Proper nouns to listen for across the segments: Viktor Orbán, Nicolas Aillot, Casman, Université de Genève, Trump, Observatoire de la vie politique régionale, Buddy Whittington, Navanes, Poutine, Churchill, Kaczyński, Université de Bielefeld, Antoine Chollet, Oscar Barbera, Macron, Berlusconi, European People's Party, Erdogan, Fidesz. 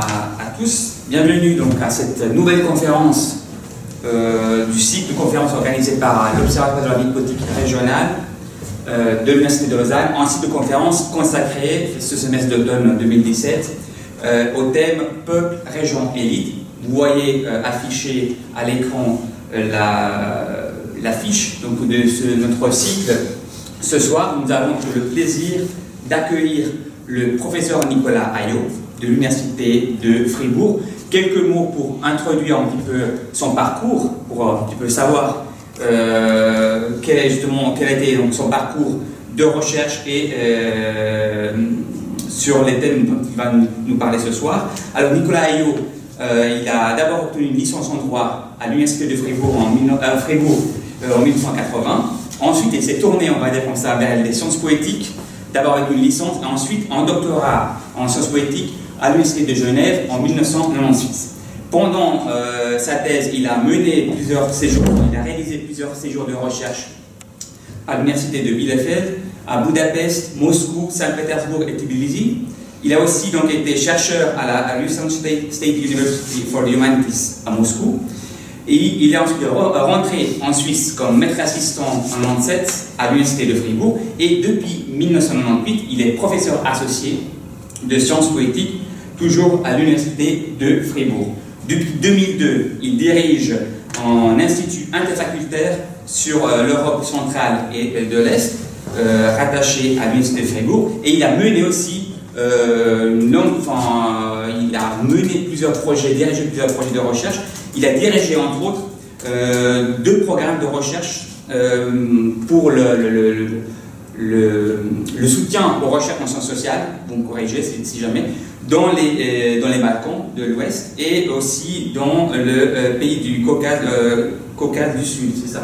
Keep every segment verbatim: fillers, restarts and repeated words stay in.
à tous. Bienvenue donc à cette nouvelle conférence euh, du cycle de conférences organisée par l'Observatoire de la vie politique régionale euh, de l'Université de Lausanne, un cycle de conférences consacré ce semestre d'automne deux mille dix-sept euh, au thème Peuple, Région, Élite. Vous voyez euh, affiché à l'écran euh, la, la fiche donc, de ce, notre cycle. Ce soir, nous avons le plaisir d'accueillir le professeur Nicolas Aillot de l'Université de Fribourg. Quelques mots pour introduire un petit peu son parcours, pour un petit peu savoir euh, quel, est justement, quel a été donc, son parcours de recherche et euh, sur les thèmes dont il va nous parler ce soir. Alors Nicolas Aillot, euh, il a d'abord obtenu une licence en droit à l'Université de Fribourg en, euh, Fribourg, euh, en mille neuf cent quatre-vingts. Ensuite, il s'est tourné, on va dire comme ça, vers les sciences poétiques, d'abord avec une licence, et ensuite un doctorat en sciences poétiques à l'Université de Genève en mille neuf cent quatre-vingt-seize. Pendant euh, sa thèse, il a mené plusieurs séjours, il a réalisé plusieurs séjours de recherche à l'Université de Bielefeld, à Budapest, Moscou, Saint-Pétersbourg et Tbilissi. Il a aussi donc été chercheur à la à Russian State, State University for the Humanities à Moscou. Et il est ensuite rentré en Suisse comme maître assistant en mille neuf cent quatre-vingt-sept à l'Université de Fribourg, et depuis mille neuf cent quatre-vingt-dix-huit, il est professeur associé de sciences politiques, toujours à l'Université de Fribourg. Depuis deux mille deux, il dirige un institut interfacultaire sur l'Europe centrale et de l'Est, euh, rattaché à l'Université de Fribourg, et il a mené aussi Euh, non, enfin, il a mené plusieurs projets, dirigé plusieurs projets de recherche. Il a dirigé entre autres euh, deux programmes de recherche euh, pour le, le, le, le, le soutien aux recherches en sciences sociales, vous me corrigez si, si jamais, dans les, euh, dans les Balkans de l'Ouest et aussi dans le euh, pays du Caucase, euh, Caucase du Sud, c'est ça.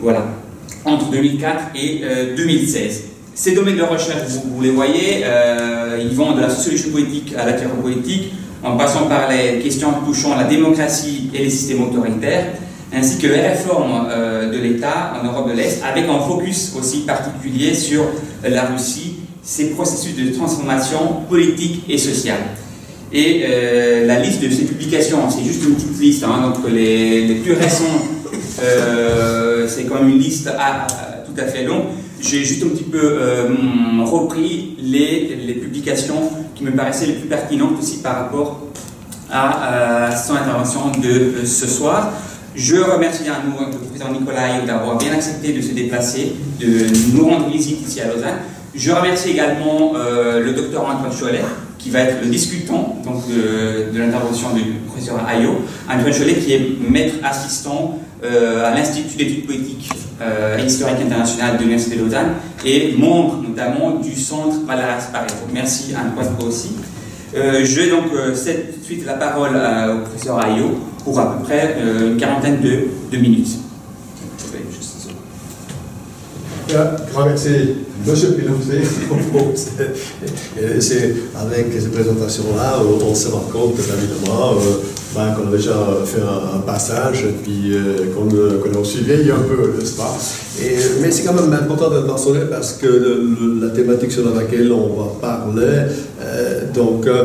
Voilà, entre deux mille quatre et euh, deux mille seize. Ces domaines de recherche, vous, vous les voyez, euh, ils vont de la sociologie politique à la théorie politique, en passant par les questions touchant la démocratie et les systèmes autoritaires, ainsi que les réformes euh, de l'État en Europe de l'Est, avec un focus aussi particulier sur la Russie, ses processus de transformation politique et sociale. Et euh, la liste de ces publications, c'est juste une petite liste, hein, donc les, les plus récents, euh, c'est quand même une liste à, à, tout à fait longue. J'ai juste un petit peu euh, repris les, les publications qui me paraissaient les plus pertinentes aussi par rapport à euh, son intervention de euh, ce soir. Je remercie à nous, le président Nicolas d'avoir bien accepté de se déplacer, de nous rendre visite ici à Lausanne. Je remercie également euh, le docteur Antoine Chollet, qui va être le discutant donc, de, de l'intervention du professeur Aillot. Antoine Chollet qui est maître assistant euh, à l'Institut d'études politiques Euh, historique international de l'Université de Lausanne et membre notamment du centre Palaras Pareto. Merci à Antoine aussi. Euh, je donc euh, cette suite la parole à, au professeur Aillot pour à peu près euh, une quarantaine de, de minutes. Ja, merci. Monsieur Pilonté, c'est avec cette présentation-là, on se rend compte évidemment ben, qu'on a déjà fait un passage et puis qu'on qu'on a aussi vieilli un peu, n'est-ce pas? Et, mais c'est quand même important d'être mentionné parce que le, la thématique sur laquelle on va parler, euh, donc euh,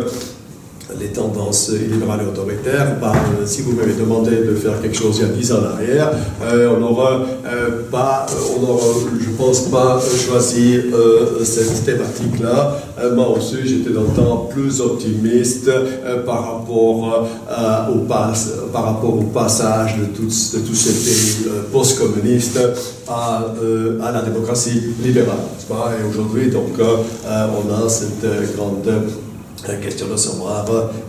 les tendances illibérales et autoritaires, ben, si vous m'avez demandé de faire quelque chose il y a dix ans en arrière, euh, on n'aurait euh, pas, on aura, je pense, pas choisi euh, cette thématique-là. Euh, moi aussi, j'étais dans le temps plus optimiste euh, par, rapport, euh, au pas, par rapport au passage de, tout, de tous ces pays euh, post-communistes à, euh, à la démocratie libérale, n'est-ce pas? Et aujourd'hui, donc, euh, on a cette euh, grande... La question de savoir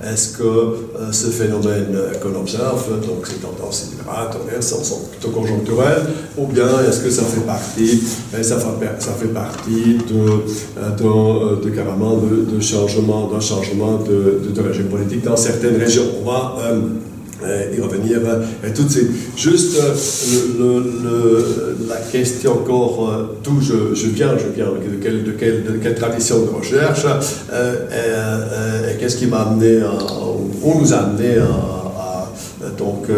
est-ce que euh, ce phénomène qu'on observe, donc ces tendances libérales, sont, sont plutôt conjoncturelles, ou bien est-ce que ça fait partie, ça fait, ça fait partie de, de, de carrément de, de changement, d'un changement de, de, de régime politique dans certaines régions. On va euh, y revenir euh, tout de suite. Juste euh, le, le, la question encore euh, d'où je, je viens, je viens de quelle, de quelle, de quelle tradition de recherche euh, et, euh, et qu'est-ce qui m'a amené, à, on nous a amené à, à, à donc euh,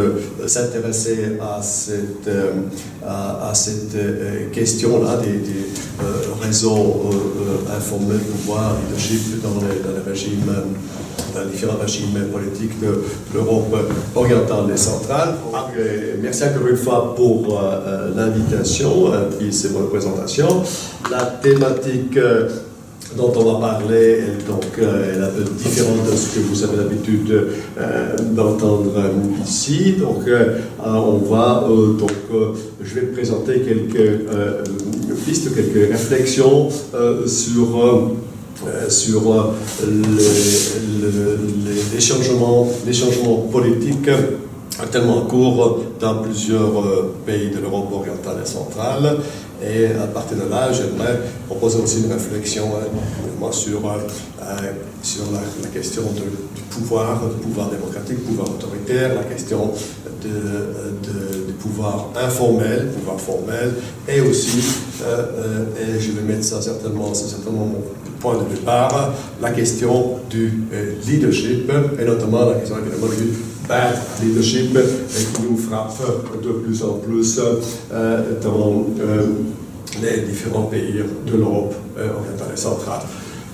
s'intéresser à cette, euh, à, à cette euh, question-là des, des euh, réseaux euh, informels, pouvoir, leadership dans les, dans les régimes. Euh, dans différents régimes politiques de, de l'Europe orientale et centrale. Et merci encore une fois pour euh, l'invitation et c'est votre présentation. La thématique euh, dont on va parler, donc, euh, elle est un peu différente de ce que vous avez l'habitude euh, d'entendre euh, ici. Donc, euh, on va, euh, donc, euh, je vais présenter quelques euh, pistes, quelques réflexions euh, sur, euh, sur euh, les, les, changements, les changements politiques actuellement en cours dans plusieurs euh, pays de l'Europe orientale et centrale. Et à partir de là, j'aimerais proposer aussi une réflexion euh, sur, euh, sur la, la question de, du pouvoir, du pouvoir démocratique, du pouvoir autoritaire, la question de, de, du pouvoir informel, du pouvoir formel, et aussi, euh, euh, et je vais mettre ça certainement, c'est certainement mon point de départ, la question du euh, leadership, et notamment la question évidemment du bad leadership qui nous frappe de plus en plus euh, dans euh, les différents pays de l'Europe euh, orientale et centrale.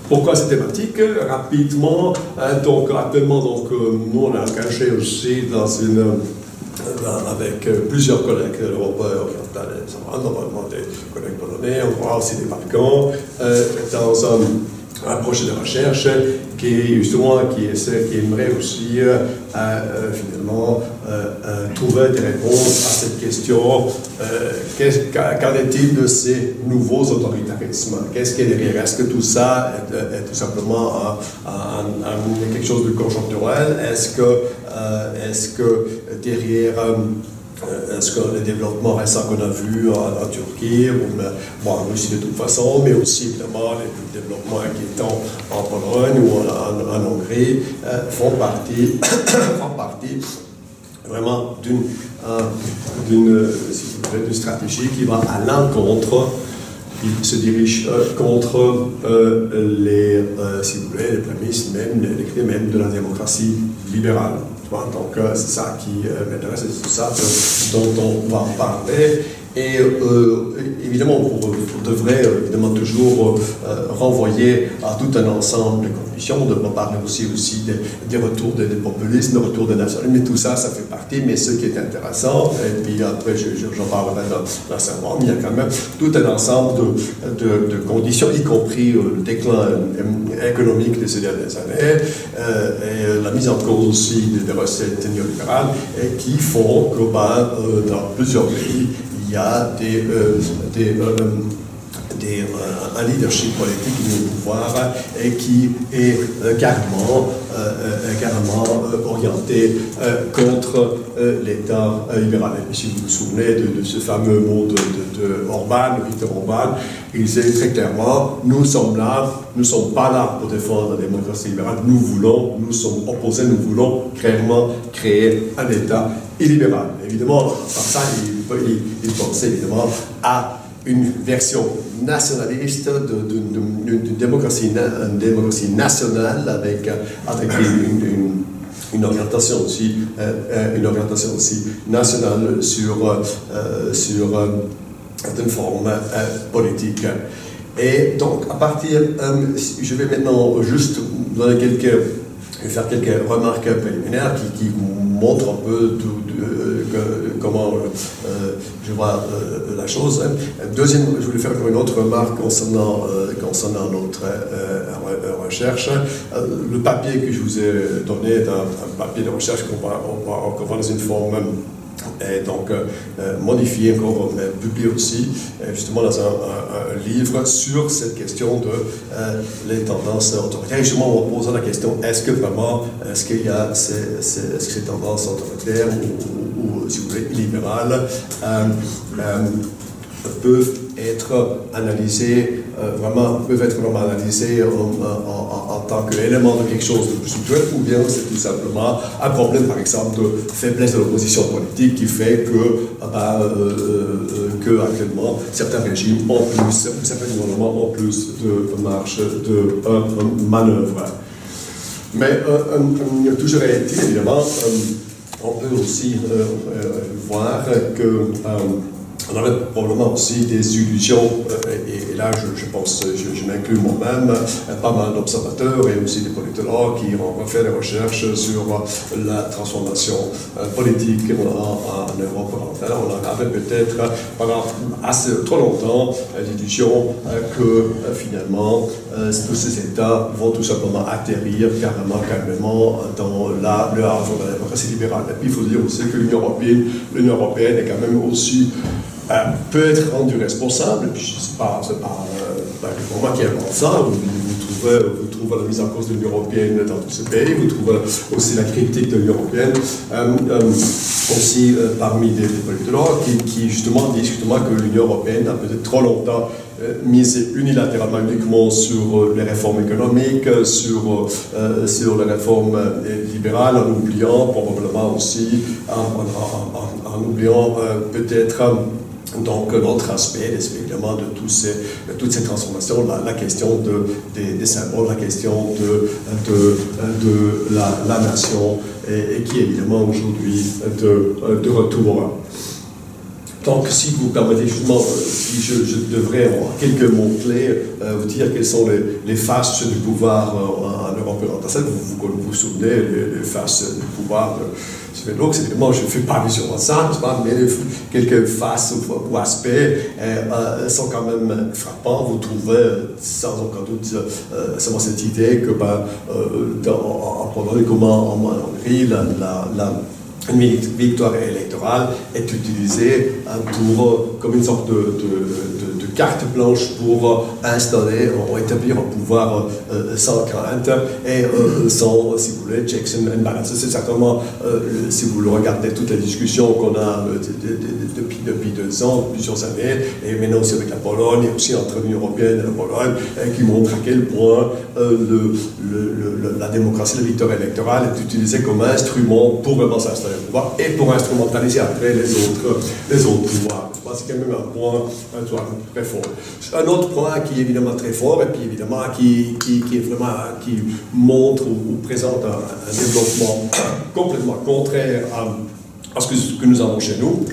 Pourquoi cette thématique? Rapidement, hein, donc actuellement, donc, euh, nous on a engagé aussi dans une, euh, avec euh, plusieurs collègues de l'Europe orientale et centrale, normalement des collègues polonais, on voit aussi des Balkans, euh, dans un, un projet de recherche qui justement qui, essaie, qui aimerait aussi euh, euh, finalement euh, euh, trouver des réponses à cette question. Euh, qu'en est-il de ces nouveaux autoritarismes? Qu'est-ce qu'il y a derrière? Est-ce que tout ça est, est tout simplement un, un, un, quelque chose de conjoncturel? Est-ce que, euh, est-ce que derrière euh, Est-ce que les développements récents qu'on a vus en, en Turquie, ou en, bon, en Russie de toute façon, mais aussi évidemment les développements inquiétants en Pologne ou en, en, en Hongrie, euh, font partie, font partie vraiment d'une euh, stratégie qui va à l'encontre, qui se dirige euh, contre euh, les, euh, si vous voulez, les prémices même, les clés même de la démocratie libérale. Donc euh, c'est ça qui euh, m'intéresse, c'est ça que, dont on va parler. Et euh, évidemment, on devrait évidemment toujours euh, renvoyer à tout un ensemble de conditions. On devrait parler aussi, aussi des, des retours des, des populistes, des retours des nationalismes, mais tout ça, ça fait partie. Mais ce qui est intéressant, et puis après, j'en parlerai dans sa forme, il y a quand même tout un ensemble de, de, de conditions, y compris le déclin économique de ces dernières années, euh, et la mise en cause aussi des, des recettes néolibérales, et qui font que ben, euh, dans plusieurs pays, il y a des, euh, des, euh, des, euh, un leadership politique qui est au pouvoir et qui est euh, carrément, euh, carrément euh, orienté euh, contre euh, l'État libéral. Et si vous vous souvenez de, de ce fameux mot de, de, de Orbán, Viktor Orbán, il disait très clairement, nous sommes là, nous ne sommes pas là pour défendre la démocratie libérale, nous voulons, nous sommes opposés, nous voulons clairement créer un État illibéral. Évidemment, par ça, il, il, il pensait évidemment à une version nationaliste d'une démocratie, une démocratie nationale avec, avec une, une, une Une orientation, aussi, euh, une orientation aussi nationale sur, euh, sur euh, une forme euh, politique. Et donc, à partir, euh, je vais maintenant juste donner quelques, faire quelques remarques préliminaires qui, qui montrent un peu tout, euh, que, comment euh, je vois euh, la chose. Deuxième, je voulais faire encore une autre remarque concernant, euh, concernant notre euh, recherche. Le papier que je vous ai donné est un, un papier de recherche qu'on va, va, qu'on va dans une forme et donc euh, modifié, encore publié aussi, justement dans un, un, un livre sur cette question de euh, les tendances autoritaires. Et justement, on pose la question, est-ce que vraiment, est-ce qu'il y a ces, ces, ces tendances autoritaires ou, ou, ou si vous voulez, libérales euh, euh, peuvent être analysés, euh, vraiment, peuvent être vraiment analysés en, en, en, en tant qu'élément de quelque chose de plus structurel, ou bien c'est tout simplement un problème, par exemple, de faiblesse de l'opposition politique qui fait que, bah, euh, que actuellement, certains régimes ont plus, certains gouvernements ont plus de marge de euh, manœuvre. Mais, euh, euh, toujours est-il, évidemment, euh, on peut aussi euh, euh, voir que. Euh, On avait probablement aussi des illusions, et là je, je pense, je, je m'inclus moi-même, pas mal d'observateurs et aussi des politologues qui ont refait des recherches sur la transformation politique qu'on a en Europe. On avait peut-être pendant assez trop longtemps l'illusion que finalement tous ces États vont tout simplement atterrir carrément, carrément dans la, le havre de la démocratie libérale. Et puis il faut dire aussi que l'Union européenne, l'Union européenne est quand même aussi Euh, peut être rendu responsable, puis je ne sais pas, c'est pas, euh, pas pour moi qui invente ça, vous, vous, trouvez, vous trouvez la mise en cause de l'Union européenne dans tous ces pays, vous trouvez aussi la critique de l'Union européenne, euh, euh, aussi euh, parmi des, des politologues qui, qui justement disent justement que l'Union européenne a peut-être trop longtemps mise unilatéralement uniquement sur les réformes économiques, sur, euh, sur les réformes libérales, en oubliant probablement aussi, en, en, en, en oubliant euh, peut-être donc l'autre aspect, évidemment, de, tout ces, de toutes ces transformations, la, la question de, des, des symboles, la question de, de, de la, la nation, et, et qui est évidemment aujourd'hui de, de retour. Donc, si vous permettez, justement, si je, je devrais en quelques mots-clés euh, vous dire quelles sont les, les faces du pouvoir euh, en Europe représentative. Vous, vous vous souvenez, les, les faces du pouvoir de Svedlov, c'est évidemment, je ne fais pas vision à ça, n'est-ce pas, mais les, quelques faces ou, ou aspects euh, sont quand même frappants. Vous trouvez, sans aucun doute, euh, seulement cette idée que, ben, euh, dans, en Pologne, comme en Hongrie, la, la, la une victoire électorale est utilisée pour, comme une sorte de, de, de, de carte blanche pour installer, pour établir un pouvoir sans crainte et sans, si vous voulez, checks and balances. C'est certainement, si vous le regardez, toutes les discussions qu'on a depuis, depuis deux ans, plusieurs années, et maintenant aussi avec la Pologne, et aussi entre l'Union européenne et la Pologne, qui montrent à quel point le, le, la démocratie, la victoire électorale est utilisée comme instrument pour vraiment s'installer pouvoir et pour instrumentaliser après les autres, les autres pouvoirs. C'est quand même un point, un point très fort. Un autre point qui est évidemment très fort et puis évidemment qui, qui, qui, est vraiment, qui montre ou présente un, un développement complètement contraire à, à ce que, ce que nous avons chez nous.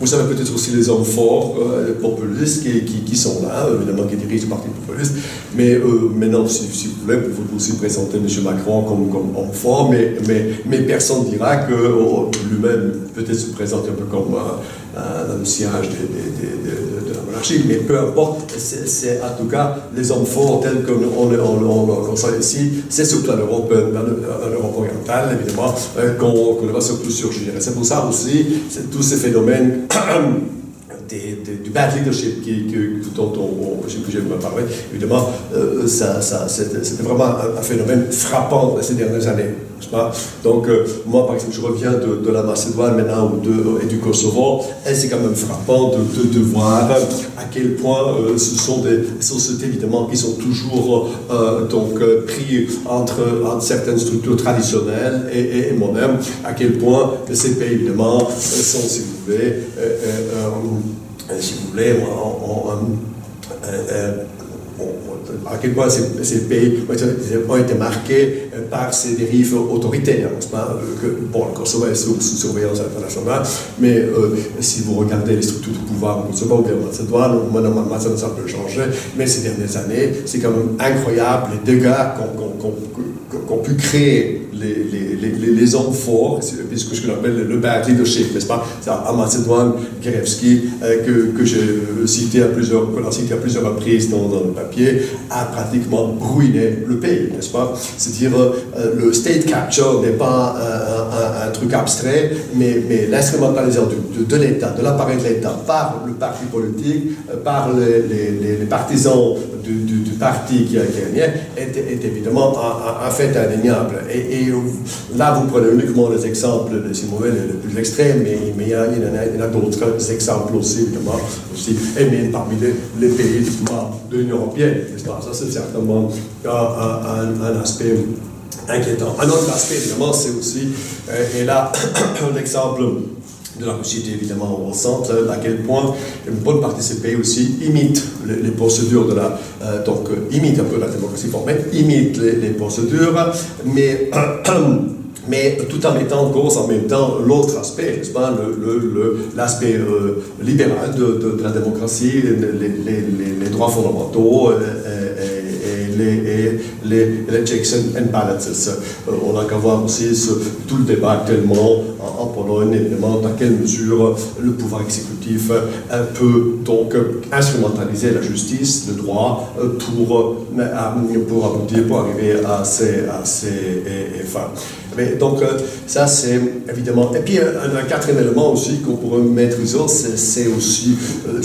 Vous savez peut-être aussi les hommes forts, euh, populistes, qui, qui, qui sont là, évidemment, qui dirigent le Parti populiste. Mais euh, maintenant, si, si vous voulez, vous pouvez aussi présenter M. Macron comme, comme homme fort, mais, mais, mais personne ne dira que oh, lui-même peut-être se présente un peu comme euh, un, un sillage de, de, de, de, de la monarchie. Mais peu importe, c'est en tout cas les hommes forts tels qu'on le constate ici, c'est surtout en Europe, en Europe orientale, évidemment, euh, qu'on qu'on va surtout surgir. Et c'est pour ça aussi, tous ces phénomènes Des, des, du bad leadership qui, qui, dont on, on, j'ai me parler, évidemment, euh, ça, ça, c'était vraiment un, un phénomène frappant ces dernières années. Pas Donc, euh, moi, par exemple, je reviens de, de la Macédoine maintenant ou de, et du Kosovo, et c'est quand même frappant de, de, de voir à quel point euh, ce sont des sociétés, évidemment, qui sont toujours euh, donc, euh, pris entre, entre certaines structures traditionnelles et, et, et modernes, à quel point ces pays, évidemment, euh, sont, si vous voulez, euh, euh, euh, si vous voulez, on, on, on, euh, euh, à quel point ces, ces pays ont été marqués par ces dérives autoritaires, n'est-ce pas ? Bon, le Kosovo est sous, sous surveillance internationale, mais euh, si vous regardez les structures de pouvoir au Kosovo, ou bien en Macédoine, maintenant ça ne peut changer, mais ces dernières années, c'est quand même incroyable les dégâts qu'on qu'on, qu'on, qu'on pu créer. Les, les, les, les hommes forts, ce que je l'appelle le bad leadership, n'est-ce pas? En Macédoine, Kerevski, euh, que, que j'ai cité à plusieurs, qu'on a cité à plusieurs reprises dans, dans le papier, a pratiquement ruiné le pays, n'est-ce pas? C'est-à-dire, euh, le state capture n'est pas euh, un, un truc abstrait, mais, mais l'instrumentalisation de, de, de l'État, de l'appareil de l'État par le parti politique, euh, par les, les, les partisans du, du, du parti qui a gagné, est, est évidemment un, un, un fait indéniable. Et, et là, vous prenez uniquement les exemples, si mauvais, les plus extrêmes, mais, mais il y en a, a d'autres exemples aussi, évidemment, aussi, et même parmi les, les pays de l'Union européenne, n'est-ce pas? Ça, c'est certainement un, un, un aspect inquiétant. Un autre aspect, évidemment, c'est aussi, et là, l'exemple de la Russie, évidemment, au centre, à quel point une bonne partie de ces pays aussi imitent les, les procédures de la... Euh, donc, imitent un peu la démocratie formelle, imitent les, les procédures, mais mais tout en mettant en cause en même temps l'autre aspect, n'est-ce pas, l'aspect euh, libéral de, de, de la démocratie, les, les, les, les droits fondamentaux et, et, et, et les, les checks and balances. Euh, on a qu'à voir aussi ce, tout le débat actuellement en, en Pologne, évidemment, dans quelle mesure le pouvoir exécutif euh, peut donc instrumentaliser la justice, le droit, euh, pour, euh, pour aboutir, pour arriver à ses, à ses et, et fins. Mais donc, ça c'est évidemment... Et puis, un, un quatrième élément aussi qu'on pourrait mettre ici, c'est aussi... Euh,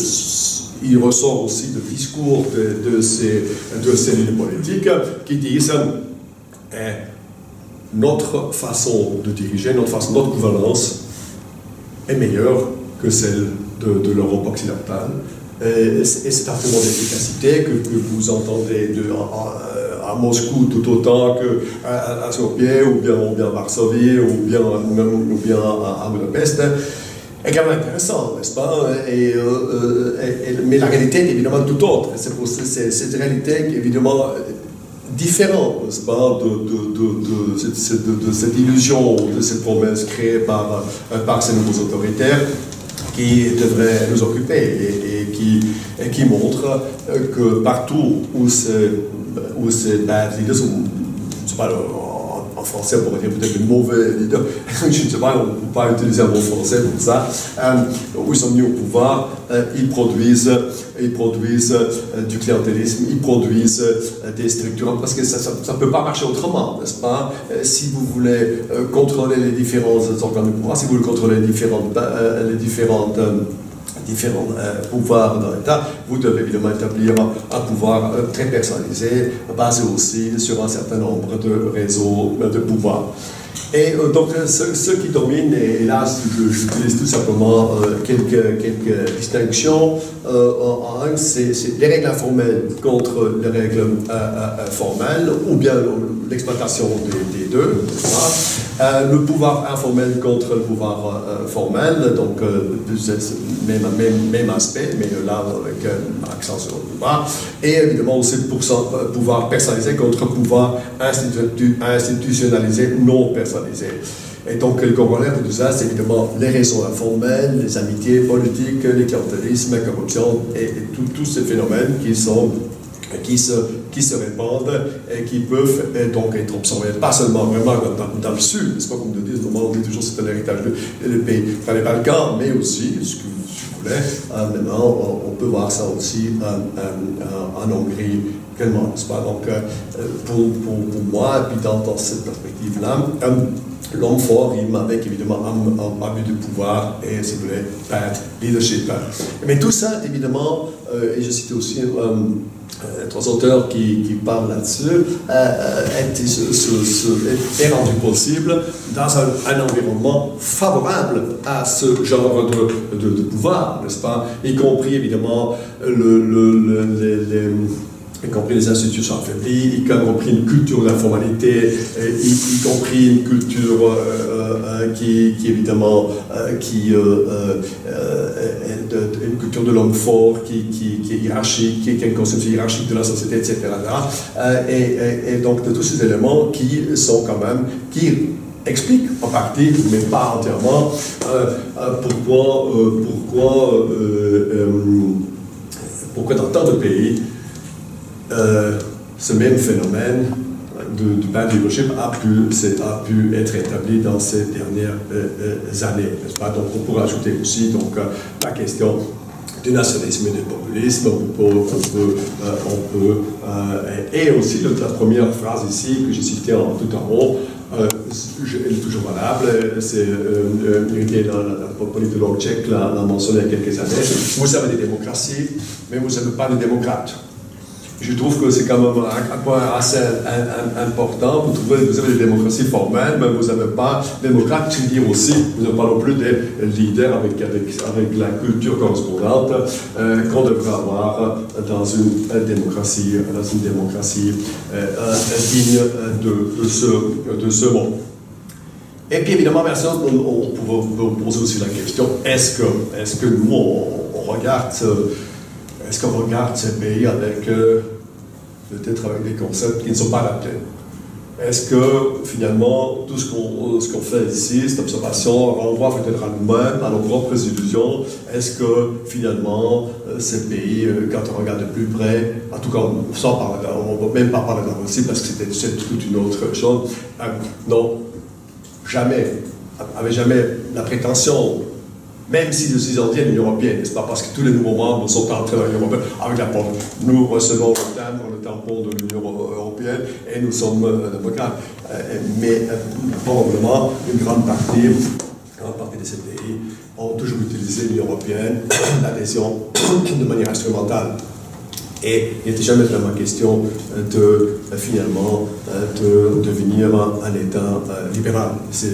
il ressort aussi du discours de, de, ces, de ces lignes politiques qui disent eh, notre façon de diriger, notre façon, notre gouvernance est meilleure que celle de, de l'Europe occidentale. Et, et c'est un argument d'efficacité que, que vous entendez de... à Moscou tout autant qu'à Skopje, ou bien, ou bien à Varsovie, ou bien, ou bien à, à Budapest, est quand même intéressant, n'est-ce pas? Et, euh, et, et, mais la réalité est évidemment tout autre. C'est cette réalité qui est évidemment différente, n'est-ce pas, de, de, de, de, de, de cette illusion, de cette promesse créée par, par ces nouveaux autoritaires qui devraient nous occuper et, et, qui, et qui montre que partout où c'est où ces bad leaders, ou, je ne sais pas, en français on pourrait dire peut-être les mauvais leaders, je ne sais pas, on ne peut pas utiliser un mot français pour ça, où ils sont venus au pouvoir, ils produisent, ils produisent du clientélisme, ils produisent des structures, parce que ça ne peut pas marcher autrement, n'est-ce pas? Si vous voulez contrôler les différents organes de pouvoir, si vous voulez contrôler les différentes... Les différentes différents euh, pouvoirs dans l'État, vous devez évidemment établir un, un pouvoir euh, très personnalisé, basé aussi sur un certain nombre de réseaux de pouvoir. Et euh, donc, ce, ce qui domine, et là, j'utilise tout simplement euh, quelques, quelques distinctions, euh, en un, c'est les règles informelles contre les règles euh, formelles, ou bien l'exploitation des, des deux, euh, le pouvoir informel contre le pouvoir euh, formel, donc euh, même, même, même aspect, mais là avec un euh, accent sur le pouvoir, et évidemment aussi pour ça, pouvoir personnalisé contre pouvoir institu institutionnalisé, non personnalisé. Et donc le corollaire de tout ça, c'est évidemment les raisons informelles, les amitiés politiques, les clientélismes, la corruption, et, et tous ces phénomènes qui sont... Qui se, qui se répandent et qui peuvent et donc être observés, pas seulement vraiment dans, dans le Sud, n'est-ce pas, comme nous disent, on dit toujours c'est un héritage des pays, enfin les Balkans, mais aussi, ce que vous voulez, euh, maintenant on, on peut voir ça aussi en, en, en Hongrie, également, n'est-ce pas, donc euh, pour, pour, pour moi, et puis dans, dans cette perspective-là, euh, l'homme fort rime avec évidemment un, un abus de pouvoir et, si vous voulez, bad leadership. Mais tout ça, évidemment, euh, et je cite aussi... Euh, Euh, trois auteurs qui, qui parlent là-dessus, euh, euh, est rendu possible dans un, un environnement favorable à ce genre de, de, de pouvoir, n'est-ce pas? Y compris évidemment le, le, le, les, les, y compris les institutions affaiblies, y compris une culture d'informalité, y, y compris une culture euh, euh, qui, qui évidemment euh, qui, euh, euh, de, une culture de l'homme fort qui, qui, qui est hiérarchique, qui est une conception hiérarchique de la société, et cetera. Euh, et, et, et donc de tous ces éléments qui sont quand même, qui expliquent en partie, mais pas entièrement, euh, pourquoi, euh, pourquoi, euh, euh, pourquoi dans tant de pays, Euh, ce même phénomène de, de bad leadership a pu, a pu être établi dans ces dernières euh, euh, années, n'est-ce pas? Donc on pourrait ajouter aussi donc, euh, la question du nationalisme et du populisme, on peut, on peut, euh, on peut euh, et aussi la première phrase ici que j'ai citée en tout en haut, euh, elle est toujours valable, c'est euh, hérité dans la politologue tchèque l'a mentionné il y a quelques années, vous avez des démocraties, mais vous n'avez pas de démocrates. Je trouve que c'est quand même un point assez important. Vous trouvez, vous avez des démocraties formelles, mais vous n'avez pas démocrates, je veux dire aussi, vous n'avez pas non plus des leaders avec, avec, avec la culture correspondante euh, qu'on devrait avoir dans une démocratie, dans une démocratie euh, digne de, de, ce, de ce monde. Et puis évidemment, merci, on peut poser aussi la question, est-ce que, est-ce que nous, on, on regarde... Est-ce qu'on regarde ces pays avec euh, peut-être avec des concepts qui ne sont pas adaptés? Est-ce que, finalement, tout ce qu'on ce qu'on fait ici, cette observation, renvoie peut-être à nous-mêmes, à nos propres illusions? Est-ce que, finalement, ces pays, quand on regarde de plus près, en tout cas, sans parler, on ne peut même pas parler de la Russie, parce que c'est toute une autre chose, euh, non, jamais, avait jamais la prétention, même si je suis anti l'Union européenne, n'est-ce pas, parce que tous les nouveaux membres sont entrés dans l'Union européenne, avec la porte, nous recevons le timbre, le tampon de l'Union européenne, et nous sommes euh, démocrates. Euh, mais euh, probablement, une grande partie, une grande partie de ces pays ont toujours utilisé l'Union européenne, l'adhésion, de manière instrumentale. Et il n'était jamais vraiment question de, finalement, de devenir un État libéral. C'est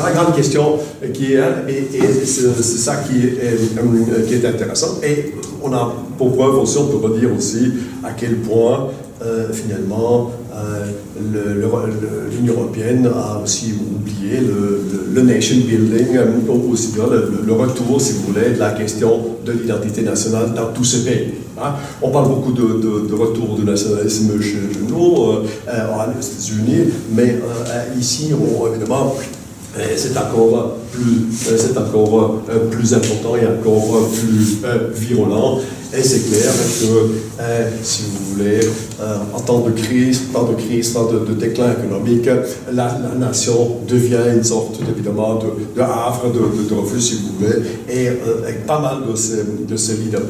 la grande question qui est, et, et c'est ça qui est, qui est intéressant. Et on a pour preuve aussi, on peut redire aussi à quel point, euh, finalement, euh, l'Union européenne a aussi oublié le, le, le nation building, donc aussi bien le, le retour, si vous voulez, de la question de l'identité nationale dans tous ces pays. Hein? On parle beaucoup de, de, de retour du nationalisme chez nous, euh, aux États-Unis, mais euh, ici, on, évidemment, c'est encore plus, c'est encore plus important et encore plus euh, virulent. Et c'est clair que, euh, si vous voulez, euh, en temps de crise, en temps de, crise, temps de, de déclin économique, la, la nation devient une sorte, évidemment, de, de havre, de, de, de refuge, si vous voulez, et euh, avec pas mal de ces, de ces leaders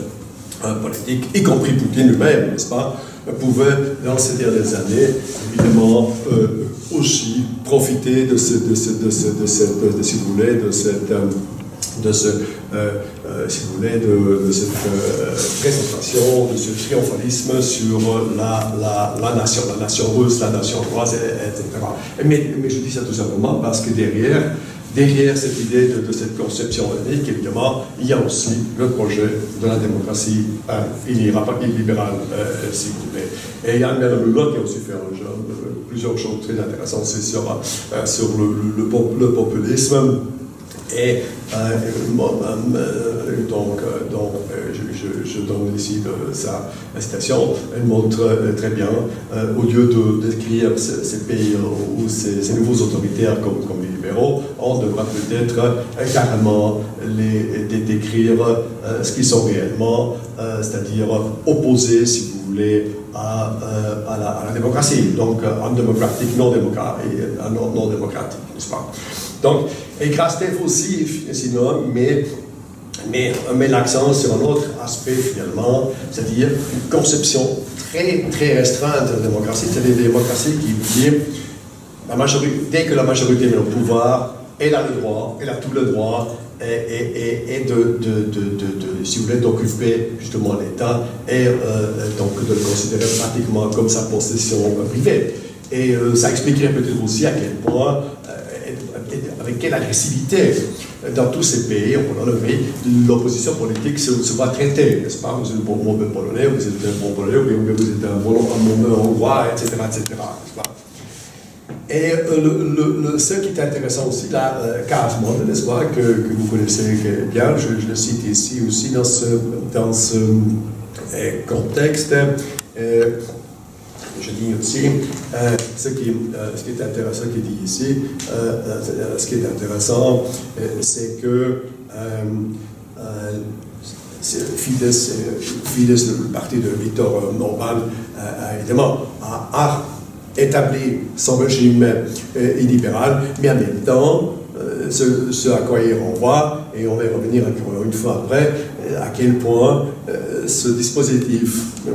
euh, politiques, y compris Poutine lui-même, n'est-ce pas, pouvaient, dans ces dernières années, évidemment, euh, aussi profiter de cette, si vous voulez, de cette... Euh, de ce, euh, euh, si vous voulez, de, de cette euh, présentation, de ce triomphalisme sur la, la, la nation, la nation russe, la nation hongroise, et cetera. Mais, mais je dis ça tout simplement parce que derrière, derrière cette idée de, de cette conception unique, évidemment, il y a aussi le projet de la démocratie illibérale, euh, si vous voulez. Et il y a Lula qui a aussi fait un genre, plusieurs choses très intéressantes sur, euh, sur le, le, le, le populisme. Et euh, euh, donc, euh, donc euh, je, je, je donne ici de, sa citation, elle montre euh, très bien, euh, au lieu de décrire ces, ces pays euh, ou ces, ces nouveaux autoritaires comme, comme les libéraux, on devra peut-être euh, carrément les, les décrire euh, ce qu'ils sont réellement, euh, c'est-à-dire opposés, si vous voulez, à, euh, à, la, à la démocratie, donc un démocratique non démocratique, non, non démocratique, n'est-ce pas? Donc, et Krastev aussi, sinon, mais, mais met l'accent sur un autre aspect finalement, c'est-à-dire une conception très, très restreinte de la démocratie, c'est-à-dire une démocratie qui dit, la majorité, dès que la majorité met au pouvoir, elle a le droit, elle a tout le droit, et, et, et, et de, de, de, de, de, si vous voulez, d'occuper justement l'État, et euh, donc de le considérer pratiquement comme sa possession privée. Et euh, ça expliquerait peut-être aussi à quel point, avec quelle agressivité dans tous ces pays, dans le pays, l'opposition politique se, se voit traiter, n'est-ce pas? Vous êtes un bon polonais, vous êtes un bon polonais, vous êtes un bon hongrois, et cetera, et cetera. Et le, le, le, ce qui est intéressant aussi, là, Casman, n'est-ce pas, que, que vous connaissez bien, je, je le cite ici aussi dans ce, dans ce contexte. Euh, Je dis aussi, euh, ce, qui, euh, ce qui est intéressant, qui dit ici, euh, euh, ce qui est intéressant, euh, c'est que euh, euh, Fidesz, Fidesz, le parti de Viktor Orbán, euh, évidemment, a, a établi son régime euh, illibéral, mais en même temps, euh, ce, ce à quoi il renvoie, et on va y revenir une fois après, à quel point euh, ce dispositif, euh,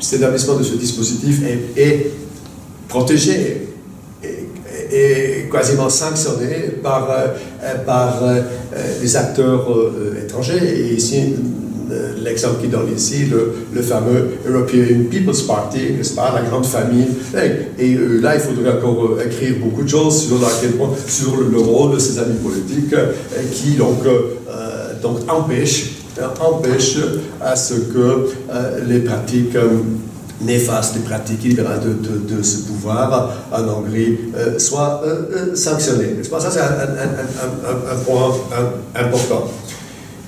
cet établissement de ce dispositif est, est protégé et quasiment sanctionné par, euh, par euh, des acteurs euh, étrangers. Et ici, euh, l'exemple qui donne ici, le, le fameux European People's Party, n'est-ce pas, la grande famille. Et, et euh, là, il faudrait encore euh, écrire beaucoup de choses sur, sur le, le rôle de ces amis politiques euh, qui, donc, euh, donc empêchent empêche à ce que euh, les pratiques euh, néfastes, les pratiques libérales de, de, de ce pouvoir en Hongrie euh, soient euh, sanctionnées. Ça, c'est un, un, un, un point important.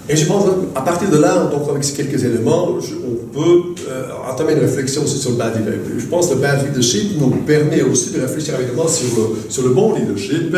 Et je pense qu'à partir de là, donc avec ces quelques éléments, je, on peut euh, entamer une réflexion aussi sur le bad leadership. Je pense que le bad leadership nous permet aussi de réfléchir évidemment sur le, sur le bon leadership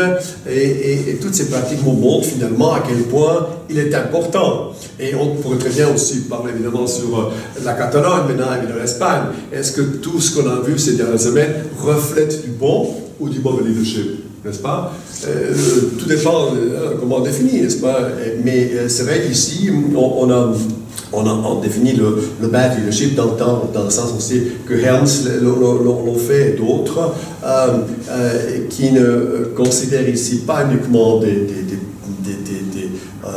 et, et, et toutes ces pratiques nous montrent finalement à quel point il est important. Et on pourrait très bien aussi parler évidemment sur euh, la Catalogne maintenant et l'Espagne. Est-ce que tout ce qu'on a vu ces dernières semaines reflète du bon ou du mauvais leadership ? N'est-ce pas? Euh, tout dépend euh, comment on définit, n'est-ce pas? Mais euh, c'est vrai qu'ici, on, on, a, on a on définit le, le bad leadership dans, dans, dans le sens aussi que Herms l'ont fait et d'autres, euh, euh, qui ne considèrent ici pas uniquement des, des, des, des, des, des, euh,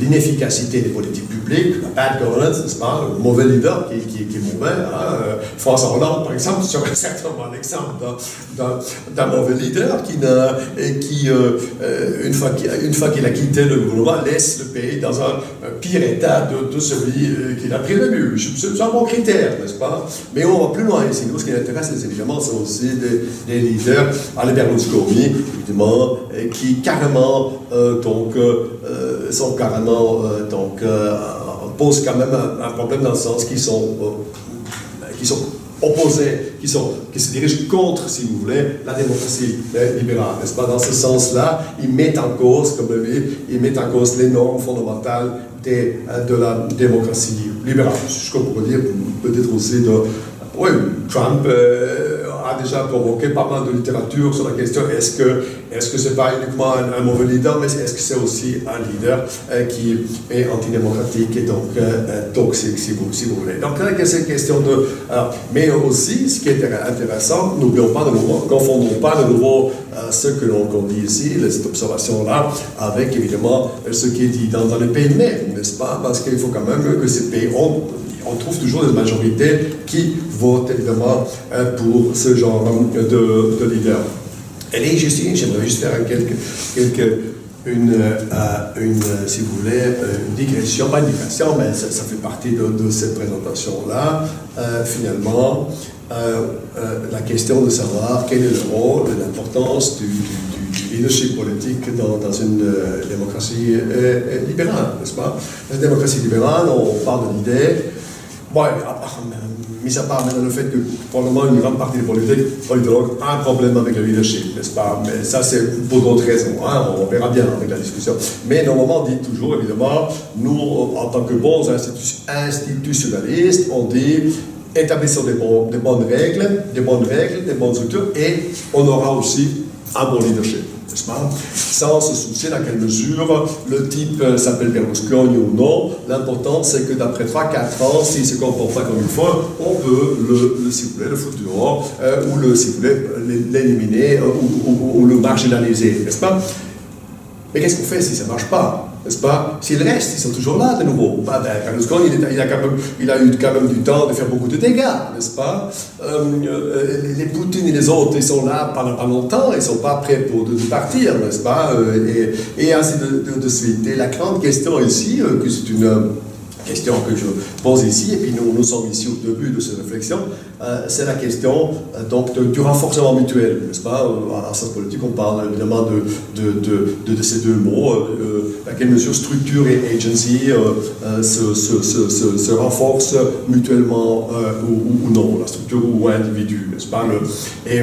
l'inefficacité des politiques publiques, la bad governance, n'est-ce pas? Le mauvais leader qui, qui, qui est mauvais, hein? François Hollande, par exemple, serait certainement un exemple d'un mauvais leader qui, et qui euh, une fois qu'il qu a quitté le gouvernement, laisse le pays dans un pire état de, de celui qu'il a pris le début. C'est un bon critère, n'est-ce pas? Mais on va plus loin ici. Nous, ce qui nous intéresse, évidemment, c'est aussi des, des leaders à la Berlusconi, évidemment, qui carrément, euh, donc, euh, sont carrément Euh, donc, euh, pose quand même un, un problème dans le sens qu'ils sont, euh, qu'ils sont opposés, qu'ils sont, qu'ils se dirigent contre, si vous voulez, la démocratie libérale, n'est-ce pas? Dans ce sens-là, ils mettent en cause, comme le dit, ils mettent en cause les normes fondamentales des, de la démocratie libérale. Ce qu'on pourrait dire, peut-être aussi de... Oui, Trump... Euh, a déjà provoqué pas mal de littérature sur la question est-ce que est-ce que c'est pas uniquement un, un mauvais leader, mais est-ce que c'est aussi un leader euh, qui est antidémocratique et donc euh, toxique, si vous, si vous voulez. Donc là, c'est une question de... Alors, mais aussi, ce qui est intéressant, n'oublions pas de nouveau, confondons pas de nouveau euh, ce que l'on dit ici, cette observation-là, avec évidemment ce qui est dit dans, dans les pays même, n'est-ce pas? Parce qu'il faut quand même que ces pays ont... On trouve toujours des majorités qui votent évidemment pour ce genre de, de leader. Et Justine, j'aimerais juste faire quelques, quelques, une, euh, une, si vous voulez, une digression, pas une digression, mais ça, ça fait partie de, de cette présentation-là. Euh, finalement, euh, euh, la question de savoir quel est le rôle et l'importance du, du leadership politique dans, dans une euh, démocratie euh, libérale, n'est-ce pas? Dans une démocratie libérale, on parle de l'idée, bon, mis à part le fait que probablement une grande partie des politologues a un problème avec le leadership, n'est-ce pas? Mais ça, c'est pour d'autres raisons, hein? On verra bien avec la discussion. Mais normalement, on dit toujours, évidemment, nous, en tant que bons institu institutionnalistes, on dit... établissons des, bon, des bonnes règles, des bonnes règles, des bonnes structures, et on aura aussi un bon leadership, n'est-ce pas? Sans se soucier dans quelle mesure le type euh, s'appelle Berlusconi ou non, l'important c'est que d'après trois à quatre ans, s'il se comporte pas comme il faut, on peut le, le si vous voulez, le foutre dehors, euh, ou le, si vous voulez, l'éliminer, euh, ou, ou, ou le marginaliser, n'est-ce pas? Mais qu'est-ce qu'on fait si ça ne marche pas? N'est-ce pas? S'ils restent, ils sont toujours là de nouveau. Bah, ben, Berlusconi, il, il, a quand même, il a eu quand même du temps de faire beaucoup de dégâts, n'est-ce pas? Euh, euh, les Poutine et les autres, ils sont là pendant pas longtemps, ils ne sont pas prêts pour de, de partir, n'est-ce pas? Euh, et, et ainsi de, de, de suite. Et la grande question ici, euh, que c'est une... Euh, question que je pose ici, et puis nous, nous sommes ici au début de cette réflexion, euh, c'est la question euh, donc de, du renforcement mutuel, n'est-ce pas? En sciences politiques, on parle évidemment de, de, de, de, de ces deux mots, euh, à quelle mesure structure et agency euh, euh, se, se, se, se, se renforcent mutuellement euh, ou, ou non, la structure ou l'individu, n'est-ce pas? Le, et,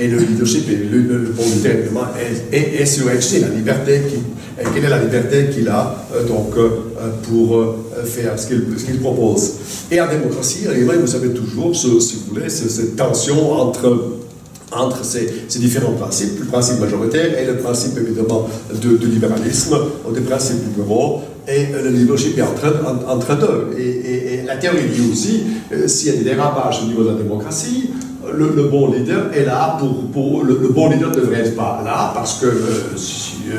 et le leadership, et le, le, le bon leader, évidemment, est, est, est surexcité, la liberté qui... Et quelle est la liberté qu'il a euh, donc, euh, pour euh, faire ce qu'il qu propose. Et en démocratie, évidemment, vous savez toujours, ce, si vous voulez, ce, cette tension entre, entre ces, ces différents principes, le principe majoritaire et le principe, évidemment, de, de libéralisme, des principes libéraux, et le leadership est entre, en, entre deux. Et, et, et la théorie dit aussi, euh, s'il y a des dérapages au niveau de la démocratie, Le, le bon leader est là pour... pour le, le bon leader ne devrait être pas là, parce que euh, si, euh,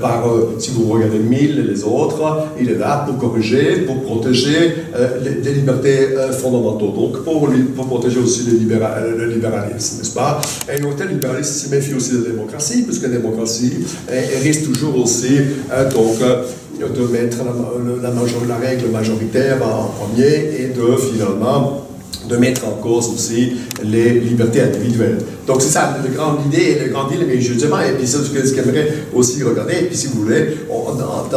par, euh, si vous regardez mille et les autres, il est là pour corriger, pour protéger euh, les, les libertés euh, fondamentales, donc pour, pour protéger aussi le, libéral, le libéralisme, n'est-ce pas? Et donc, le libéralisme se méfie aussi de la démocratie, puisque la démocratie elle, elle risque toujours aussi... Euh, donc, euh, de mettre la, la, la, major, la règle majoritaire en premier et de, finalement... de mettre en cause aussi les libertés individuelles. Donc c'est ça, le grand idée et le grand idée, mais justement, et puis c'est ce que j'aimerais aussi regarder, et puis si vous voulez, on, dans,